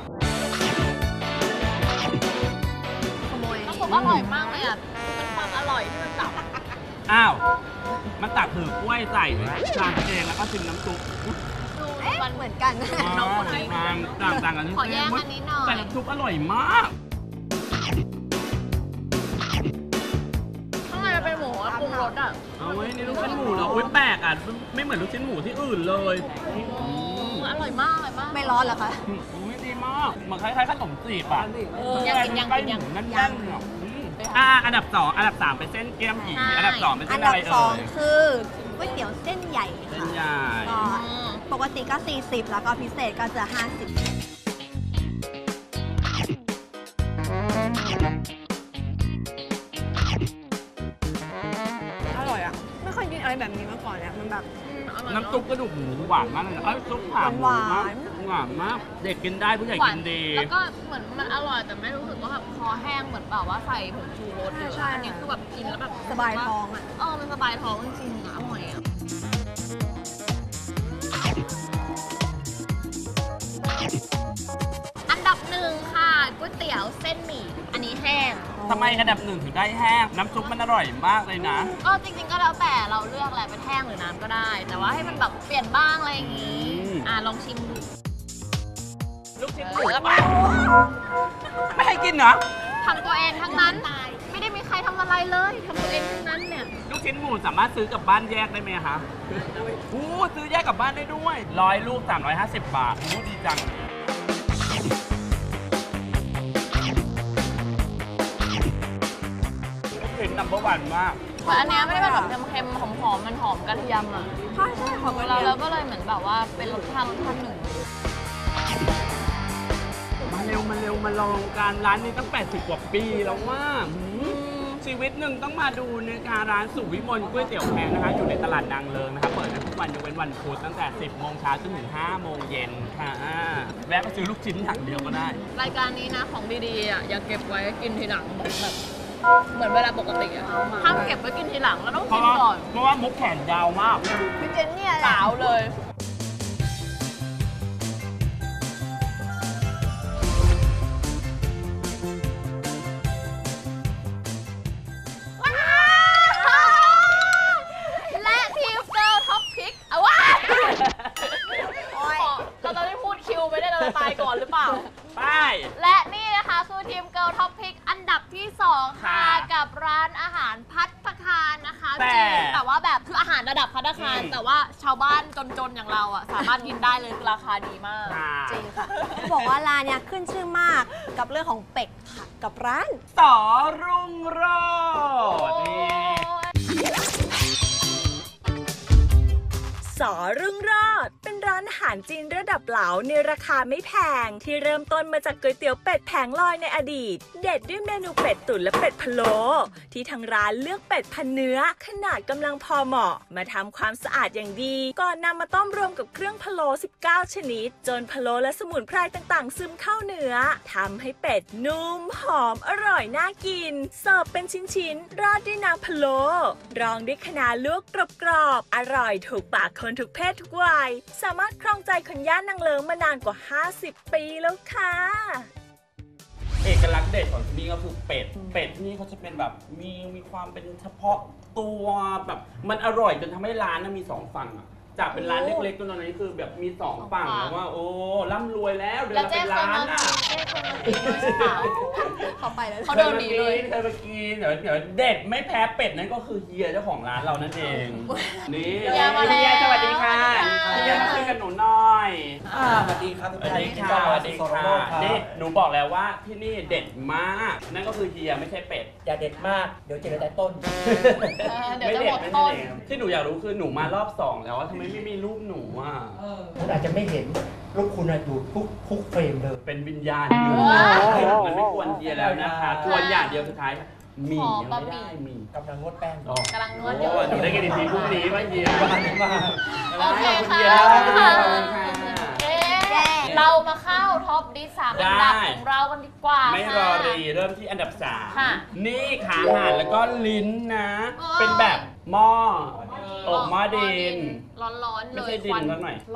ขโมยต้องบอกอร่อยมากเลยอ่ะเป็นความอร่อยที่มันตับอ้าวมันตักถือกล้วยใส่ชามแกงแล้วก็ชิมน้ำซุปมันเหมือนกันน้องคนไหนต่างกันขอแยกอันนี้หน่อยแต่น้ำซุปอร่อยมากข้างในมันเป็นหมูปรุงรสอ่ะเอาไว้นี่ลูกชิ้นหมูเหรออุ้ยแปลกอ่ะไม่เหมือนลูกชิ้นหมูที่อื่นเลยอร่อยมากเลยมากไม่ร้อนเหรอคะไม่ดีมากเหมือนคล้ายๆขนมจีบอ่ะยังนั่นอันดับ 2 อันดับ 3เป็นเส้นเกี๊ยมหี่อันดับ2เป็นเส้นอะไรเอ่ยอันดับ2คือก๋วยเตี๋ยวเส้นใหญ่ค่ะปกติก็40แล้วก็พิเศษก็จะ50อร่อยอ่ะไม่เคยกินอะไรแบบนี้มาก่อนเนี่ยมันแบบน้ำซุปกระดูกหมูหวานมากเลยนะซุปขาหวานมากเด็กกินได้ผู้ใหญ่กินดีแล้วก็เหมือนมันอร่อยแต่ไม่รู้สึกว่าแบบคอแห้งเหมือนแบบว่าใส่ผงชูรสหรืออันนี้คือแบบกินแล้วแบบสบายท้องอ่ะมันสบายท้องจริงๆอร่อยอ่ะอันดับ1ค่ะก๋วยเตี๋ยวเส้นหมี่อันนี้แห้งทำไมอันดับ1ถึงได้แห้งน้ำซุปมันอร่อยมากเลยนะก็จริงๆก็แล้วแต่เราเลือกอะไรเป็นแห้งหรือน้ำก็ได้แต่ว่าให้มันแบบเปลี่ยนบ้างอะไรอย่างนี้ลองชิมดูลูกชิ้นหมูไม่ให้กินเหรอทำตัวเองทั้งนั้นไม่ได้มีใครทำอะไรเลยทำตัวเองทั้งนั้นเนี่ยลูกชิ้นหมูสามารถซื้อกลับบ้านแยกได้ไหมคะซื้อแยกกลับบ้านได้ด้วย100ลูก350 บาทดีจังเป็นนัมเบอร์1มากแต่อันนี้ไม่ได้เป็นแบบเค็มๆหอมๆมันหอมกระเทียมอ่ะใช่หอมกระเทียมแล้วก็เลยเหมือนแบบว่าเป็นรสชาติหนึ่งมาเร็วมาลองกันร้านนี้ตั้ง80กว่าปีแล้วว่าชีวิตหนึ่งต้องมาดูในการร้านสุวิมลก๋วยเตี๋ยวแพรนะคะอยู่ในตลาดนางเลิงนะคะเปิดทุกวันยกเว้นวันพุธตั้งแต่ 10 โมงเช้าจนถึง 5 โมงเย็นค่ะแวะมาซื้อลูกชิ้นอย่างเดียวก็ได้รายการนี้นะของดีๆอ่ะอย่าเก็บไว้กินทีหลังแบบเหมือนเวลาปกติอะห้ามเก็บไว้กินทีหลังแล้วต้องกินก่อนเพราะว่ามุกแขนยาวมากพี่เจนเนี่ยยาวเลยแต่ว่าชาวบ้านจนๆอย่างเราอ่ะสามารถกินได้เลยราคาดีมากจริงค่ะบอกว่าร้านเนี่ยขึ้นชื่อมากกับเรื่องของเป็ดค่ะกับร้านส.รุ่งโรจน์ส.รุ่งโรจน์เป็นร้านอาหาร ารจีนระดับเหลาในราคาไม่แพงที่เริ่มต้นมาจากก๋วยเตี๋ยวเป็ดแผงลอยในอดีตเด็ดด้วยเมนูเป็ดตุ๋นและเป็ดพะโล้ที่ทางร้านเลือกเป็ดพันเนื้อขนาดกำลังพอเหมาะมาทำความสะอาดอย่างดีก่อนนำมาต้มรวมกับเครื่องพะโล้19ชนิดจนพะโล้และสมุนไพรต่างๆซึมเข้าเนื้อทำให้เป็ดนุ่มหอมอร่อยน่ากินเสิร์ฟเป็นชิ้นๆราดด้วยน้ำพะโล้รองด้วยคะน้าลวกกรอบๆอร่อยถูกปากคนทุกเพศทุกวัยสามารถครองใจคนย่านนางเลิ้งมานานกว่า50ปีแล้วค่ะเอกลักษณ์เด่นของที่นี่ก็คือเป็ดนี่เขาจะเป็นแบบมีความเป็นเฉพาะตัวแบบมันอร่อยจนทำให้ร้านน่ะมี2ฝั่งอ่ะจากเป็นร้านเล็กๆจนตอนนี้คือแบบมี2ฝั่งแล้วว่าโอ้ร่ำรวยแล้วเดินมาเป็นร้านอ่ะเขาไปแล้วเขาเดินดีเลยเธอไปกินเดี๋ยวเด็ดไม่แพ้เป็ดนั่นก็คือเฮียเจ้าของร้านเรานั่นเองนี่เฮียมาแล้วสวัสดีค่ะเฮียมาคุยกับหนูหน่อยสวัสดีครับสวัสดีค่ะสวัสดีค่ะนี่หนูบอกแล้วว่าที่นี่เด็ดมากนั่นก็คือเฮียไม่ใช่เป็ดอย่าเด็ดมากเดี๋ยวเจอแต่ต้นเดี๋ยวจะหมดต้นที่หนูอยากรู้คือหนูมารอบ2แล้วทำไมไม่มีรูปหนูอ่ะคุณอาจจะไม่เห็นรูปคุณอ่ะอยู่ทุกเฟรมเลยเป็นวิญญาณอยู่มันไม่ควรเดียแล้วนะคะควรอย่างเดียวสุดท้ายมียังไม่ได้มีกำลังนวดแป้งกำลังนวดอยู่หนูได้กินทีพรุ่งนี้มั้ยเดียโอเคค่ะเรามาเข้าท็อปดิส3อันดับของเรากันดีกว่าไม่รอรีเริ่มที่อันดับ3นี่ขาห่านแล้วก็ลิ้นนะเป็นแบบหม้ออบหม้อดินร้อนๆเลยควันร้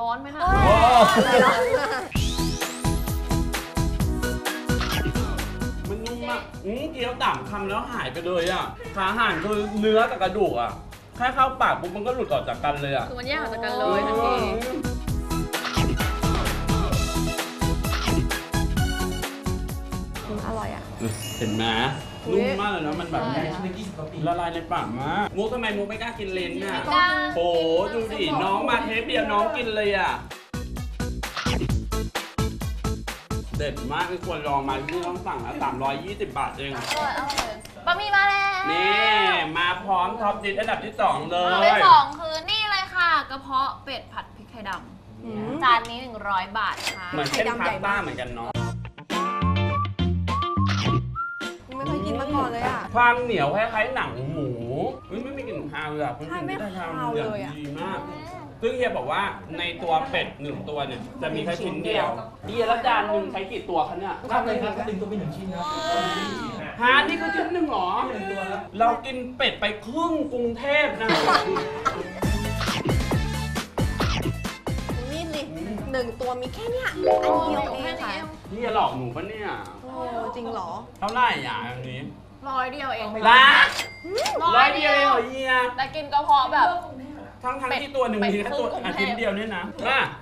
อนไหมคะมันนุ่มมากเดี๋ยวต่ำคำแล้วหายไปเลยอ่ะขาห่านคือเนื้อกับกระดูกอ่ะแค่เข้าปากปุ๊บมันก็หลุดออกจากกันเลยอ่ะคือมันแยกออกจากกันเลยทันทีอร่อยอ่ะเห็นไหมนุ่มมากเลยนะมันแบบละลายในปากมากมุกทำไมมุกไม่กล้ากินเลนน่ะโอ้โหดูดิน้องมาเทปเดียวน้องกินเลยอ่ะเด็ดมากควรลองมาที่ต้องสั่งนะ320 บาทเองบะหมี่มาแล้วนี่มาพร้อมท็อปดิชอันดับที่2เลยอันดับที่2คือนี่เลยค่ะกระเพาะเป็ดผัดพริกไทยดำจานนี้100 บาทค่ะเหมือนเส้นพาสต้าเหมือนกันเนาะความเหนียวคล้ายๆหนังหมูไม่มีกลิ่นคาวเลยอ่ะไม่คาวเลยอ่ะดีมากซึ่งเฮียบอกว่าในตัวเป็ด1 ตัวเนี่ยจะมีแค่ชิ้นเดียวเฮียแล้วจานนึงใช้กี่ตัวคะเนี่ยก็เลยครับก็ดึงตัวเป็น1 ชิ้นนะฮะนี่คือชิ้นหนึ่งหรอ1 ตัวแล้วเรากินเป็ดไปครึ่งกรุงเทพนะนี่เลย1 ตัวมีแค่เนี้ยอันเดียวเองค่ะเฮียหลอกหนูปะเนี่ยโอ้จริงหรอเท่าไหร่อย่างนี้100 เดียวเองละ100 เดียวเองเหรอเฮียแต่กินกระเพาะแบบทั้งที่ตัวหนึ่งมีแค่ตัวอาทิตย์เดียวเนี่ยนะ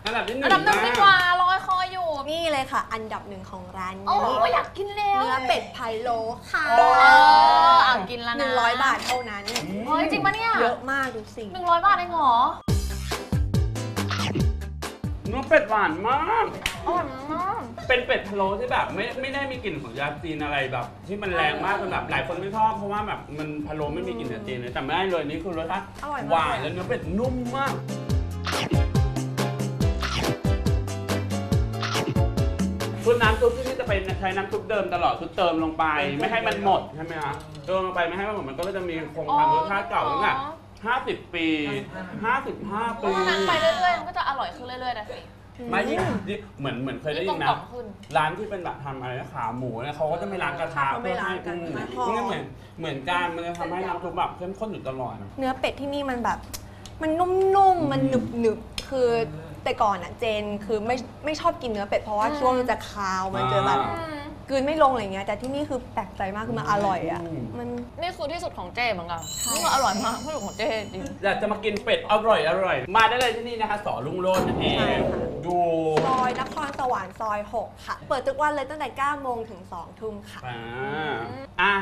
อันดับที่1อันดับนึงดีกว่าลอยคออยู่นี่เลยค่ะอันดับ1ของร้านนี้โอ้อยากกินแล้วเนื้อเป็ดไพโลค่ะอ่ะกินแล้วนะ100 บาทเท่านั้นโอ้ยจริงปะเนี่ยเยอะมากดูสิ100 บาทเองเหรอเนื้อเป็ดหวานมากเป็นเป็ดพะโล้ที่แบบไม่ได้มีกลิ่นของยาจีนอะไรแบบที่มันแรงมากสำหรับหลายคนไม่ชอบเพราะว่าแบบมันพะโล้ไม่มีกลิ่นยาจีนเลยแต่ไม่ได้เลยนี่คือรสชาติหวานแล้วเนื้อเป็ดนุ่มมากซุปน้ำซุปที่จะไปใช้น้ำซุปเดิมตลอดคือเติมลงไปไม่ให้มันหมดใช่ไหมคะเติมลงไปไม่ให้มันหมดมันก็จะมีคงความรสชาติเก่านั่นแหละ50 ปี55 ปีนั่งไปเรื่อยๆมันก็จะอร่อยขึ้นเรื่อยๆนะสิไม่ยิ่งเหมือนเคยได้ยินนะร้านที่เป็นแบบทำอะไรขาหมูเนี่ยเขาก็จะไม่ล้างกระทะไม่ล้างกันนี่ก็เหมือนกันมันจะทำให้น้ำซุปแบบเข้มข้นอยู่ตลอดเนื้อเป็ดที่นี่มันแบบมันนุ่มๆมันหนึบคือแต่ก่อนอะเจนคือไม่ชอบกินเนื้อเป็ดเพราะว่าช่วงมันจะคาวมันจะแบบคืนไม่ลงอะไรเงี้ยแต่ที่นี่คือแปลกใจมากคือมันอร่อยอ่ะมันนี่คือที่สุดของเจ๊เหมือนกันนี่มันอร่อยมากที่สุดของเจ๊จริงอยากจะมากินเป็ดอร่อยมาได้เลยที่นี่นะคะส.รุ่งโรจน์นั่นเองดูซอยนครสวรรค์ซอย6ค่ะเปิดทุกวันเลยตั้งแต่9 โมงถึง2 ทุ่มค่ะ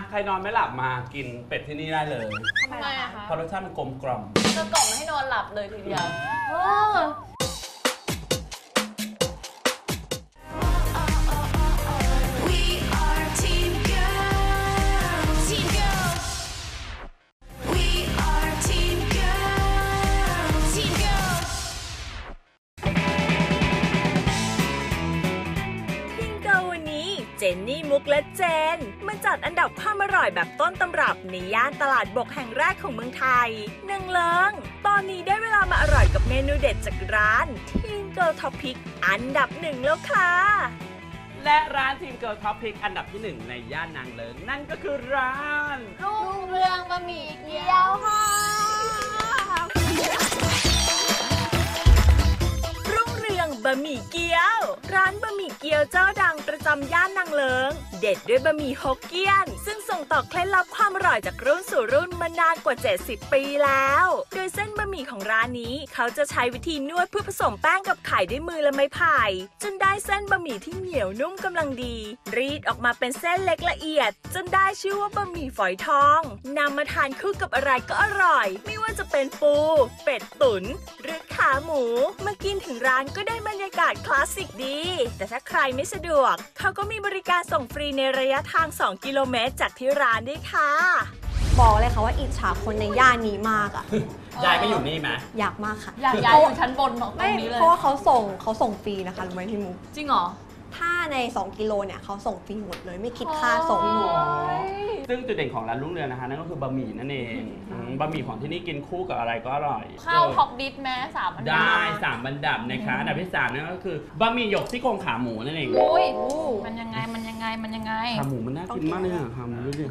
ใครนอนไม่หลับมากินเป็ดที่นี่ได้เลยทำไมอะคะเพราะรสชาติมันกลมกล่อมจะกล่อมให้นอนหลับเลยทีเดียว กและเจนมาจัดอันดับความอร่อยแบบต้นตำรับในย่านตลาดบกแห่งแรกของเมืองไทยเนืองเลิงตอนนี้ได้เวลามาอร่อยกับเมนูเด็ดจากร้าน TEAMGIRL Top Pick อันดับหนึ่งแล้วค่ะและร้าน TEAMGIRL Top Pick อันดับที่1ในย่านนางเลิงนั่นก็คือร้านรุ่งเรืองบะหมี่เกี๊ยวค่ะรุ่งเรืองบะหมี่เกี๊ยวร้านบะหมี่เกี๊ยวเจ้าดังประจำย่านนางเลิงเด็ดด้วยบะหมี่ฮกเกี้ยนซึ่งส่งต่อเคล็ดลับความอร่อยจากรุ่นสู่รุ่นมานานกว่า70ปีแล้วโดยเส้นบะหมี่ของร้านนี้เขาจะใช้วิธีนวดเพื่อผสมแป้งกับไข่ด้วยมือและไม้พายจนได้เส้นบะหมี่ที่เหนียวนุ่มกำลังดีรีดออกมาเป็นเส้นเล็กละเอียดจนได้ชื่อว่าบะหมี่ฝอยทองนำมาทานคู่กับอะไรก็อร่อยไม่ว่าจะเป็นปูเป็ดตุ๋นหรือขาหมูมากินถึงร้านก็ได้บรรยากาศคลาสสิกดีแต่ถ้าใครไม่สะดวกเขาก็มีบริการส่งฟรีในระยะทาง2กิโลเมตรจากที่ร้านด้วยค่ะบอกเลยค่ะว่าอิจฉาคนในย่านนี้มากอ่ะยายก็อยู่นี่ไหมอยากมากค่ะอยากอยู่ชั้นบนของตรงนี้เลยเพราะว่าเขาส่งฟรีนะคะรู้ไหมพี่มุกจริงเหรอถ้าใน2กิโลเนี่ยเขาส่งฟรีหมดเลยไม่คิดค่าส่งหมดซึ่งจุดเด่นของร้านรุ่งเรืองนะคะนั่นก็คือบะหมี่นั่นเองบะหมี่ของที่นี่กินคู่กับอะไรก็อร่อยข้าวท็อปดิปแม้3อันดับได้3อันดับนะคะอันดับที่3นั่นก็คือบะหมี่หยกซี่โครงขาหมูนั่นเองอุ้ยมันยังไงขาหมูมันน่ากินมากเลยขาหมูดูดิ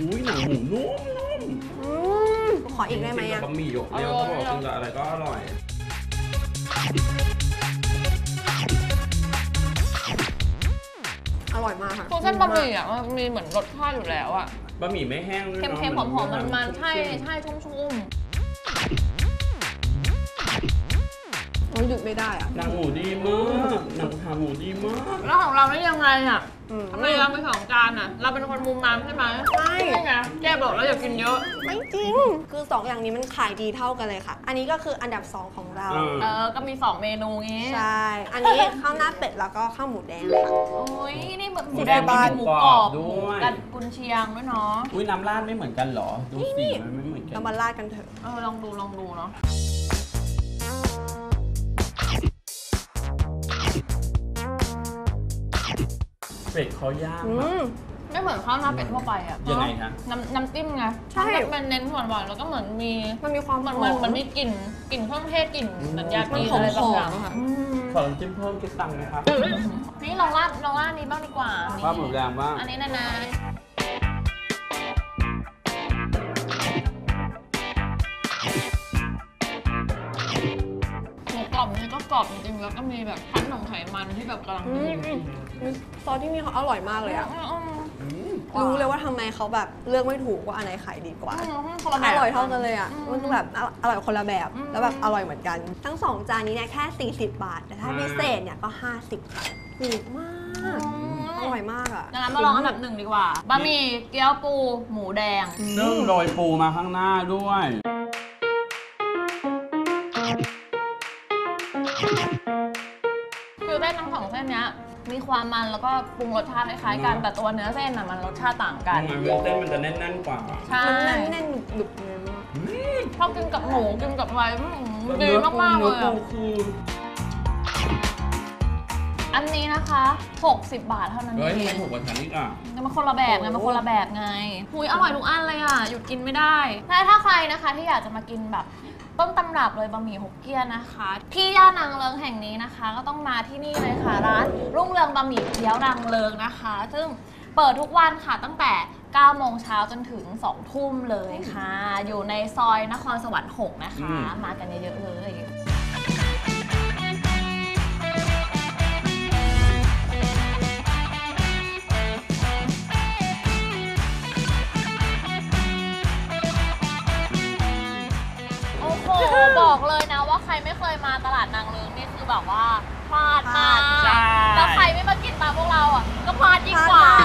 อุ้ยหนังหมูนุ่มขออีกได้ไหมบะหมี่หยกเนี่ยเขาบอกกินกับอะไรก็อร่อยอร่อยมากค่ะตัวเส้นบะหมี่อ่ะมันมีเหมือนรสชาติอยู่แล้วอ่ะบะหมี่ไม่แห้งด้วยเค็มๆหอมๆมันๆใช่ชุ่มๆมันหยุดไม่ได้อ่ะหนังหมูดีมากหนังขาหมูดีมากแล้วของเรานี่ยังไงอ่ะทำไมเราเป็นของจานอ่ะเราเป็นคนมุมน้ำใช่ไหมใช่ไงแกบอกเราอยากกินเยอะไม่จริงคือ2อย่างนี้มันขายดีเท่ากันเลยค่ะอันนี้ก็คืออันดับ2ของเราก็มี2เมนูนี้ใช่อันนี้ข้าวหน้าเป็ดแล้วก็ข้าวหมูแดงค่ะโอ้ยนี่แบบหมูแดงหมูกรอบด้วยกับกุนเชียงด้วยเนาะอุ้ยน้ำราดไม่เหมือนกันหรอดูสีมันไม่เหมือนกันเรามาราดกันเถอะลองดูเนาะเป็ดเขาย่างไม่เหมือนข้าวหน้าเป็ดทั่วไปอ่ะยังไงคะน้ำจิ้มไงใช่มันเน้นหวานๆแล้วก็เหมือนมีมันมีความมันมีกลิ่นเครื่องเทศกลิ่นสัญญาณมีอะไรบางอย่างค่ะขอจิ้มเพิ่มกินตังค์ไหมครับนี่ลองราดนี้บ้างดีกว่าข้าวหมูแดงบ้างอันนี้นานกรอบนี่ก็กรอบจริงๆแล้วก็มีแบบพันของไขมันที่แบบกำลังซอสที่มีเขาอร่อยมากเลยอะรู้เลยว่าทำไมเขาแบบเลือกไม่ถูกว่าอันไหนขายดีกว่าอร่อยเท่ากันเลยอะมันแบบอร่อยคนละแบบแล้วแบบอร่อยเหมือนกันทั้ง2จานนี้เนี่ยแค่40 บาทแต่ถ้าพิเศษเนี่ยก็50 บาทถูกมากอร่อยมากอะดังนั้นมาลองอันดับ1ดีกว่าบะหมี่เกี๊ยวปูหมูแดงนึ่งโรยปูมาข้างหน้าด้วยคือได้ทั้ง2เส้นเนี้ยมีความมันแล้วก็ปรุงรสชาติคล้ายกันแต่ตัวเนื้อเส้นน่ะมันรสชาติต่างกันเนื้อเส้นมันจะแน่นๆกว่าใช่แน่นๆหนึบๆเลยมากชอบกินกับหมูกินกับอะไรดีมากๆเลยอันนี้นะคะ60 บาทเท่านั้นเองมันถูกกว่าฉันนิดอ่ะมันคนละแบบไงหุยอร่อยทุกอันเลยอ่ะหยุดกินไม่ได้ถ้าใครนะคะที่อยากจะมากินแบบต้นตำรับเลยบะหมี่ฮกเกี้ยนนะคะที่ย่านนางเลิงแห่งนี้นะคะก็ต้องมาที่นี่เลยค่ะร้านรุ่งเรืองบะหมี่เกี๊ยวนางเลิงนะคะซึ่งเปิดทุกวันค่ะตั้งแต่9 โมงเช้าจนถึง2 ทุ่มเลยค่ะอยู่ในซอยนครสวรรค์6นะคะมากันเยอะๆเลยบอกเลยนะว่าใครไม่เคยมาตลาดนางเลิงนี่คือแบบว่าพลาดมากแล้วใครไม่มากินตามพวกเราอ่ะก็พลาดยิ่งกว่าเ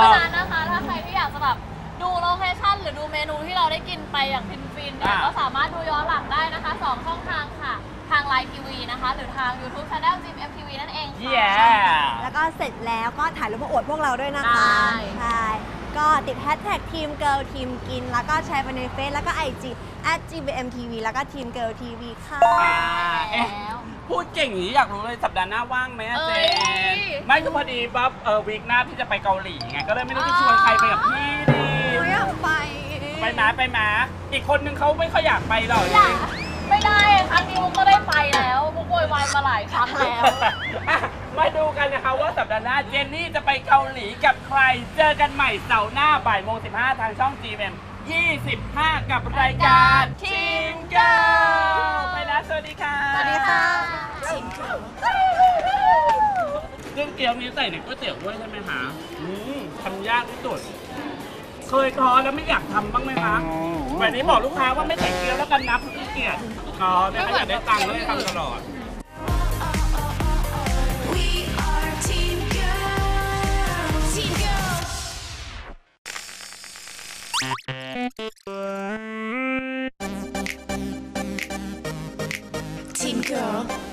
พราะฉะนั้นนะคะถ้าใครที่อยากจะแบบดูโลเคชั่นหรือดูเมนูที่เราได้กินไปอย่างฟินๆเนี่ยก็สามารถดูย้อนหลังได้นะคะ2 ช่องทางค่ะทาง LINE TV นะคะหรือทาง YouTube Channel GMMTV นั่นเองค่ะแล้วก็เสร็จแล้วก็ถ่ายรูปมาอวดพวกเราด้วยนะคะใช่ก็ติดแฮชแท็กทีมเกิร์ลทีมกินแล้วก็แชร์ไปในเฟซแล้วก็ IG @GMMTV แล้วก็ TEAMGIRL TV ค่ะ พูดเก่งอย่างนี้อยากรู้เลยสัปดาห์หน้าว่างไหมเจนไม่ก็พอดีปั๊บวีคหน้าพี่จะไปเกาหลีไงก็เลยไม่รู้จะชวนใครไปกับพี่ดีไม่อยากไปมาไปมาอีกคนนึงเขาไม่ค่อยอยากไปหรอกไม่ได้ครั้งนี้มุกก็ได้ไปแล้วมุกโวยวายมาหลายครั้งแล้วมาดูกันนะคะว่าสัปดาห์หน้าเจนนี่จะไปเกาหลีกับใครเจอกันใหม่เสาร์หน้าบ่าย 1:15 ทางช่อง GMM25 กับรายการ TEAMGIRL ไปแล้วสวัสดีค่ะสวัสดีค่ะเครื่องเกี๊ยวนี้ใส่ในก๋วยเตี๋ยวด้วยใช่ไหมคะทำยากที่สุดเคยท้อแล้วไม่อยากทำบ้างไหมคะแบบนี้บอกลูกค้าว่าไม่ใส่เกี๊ยวแล้วกันนับขี้เกียจอ๋อไม่อยากได้ตังค์เลยทำตลอดTeam Girl.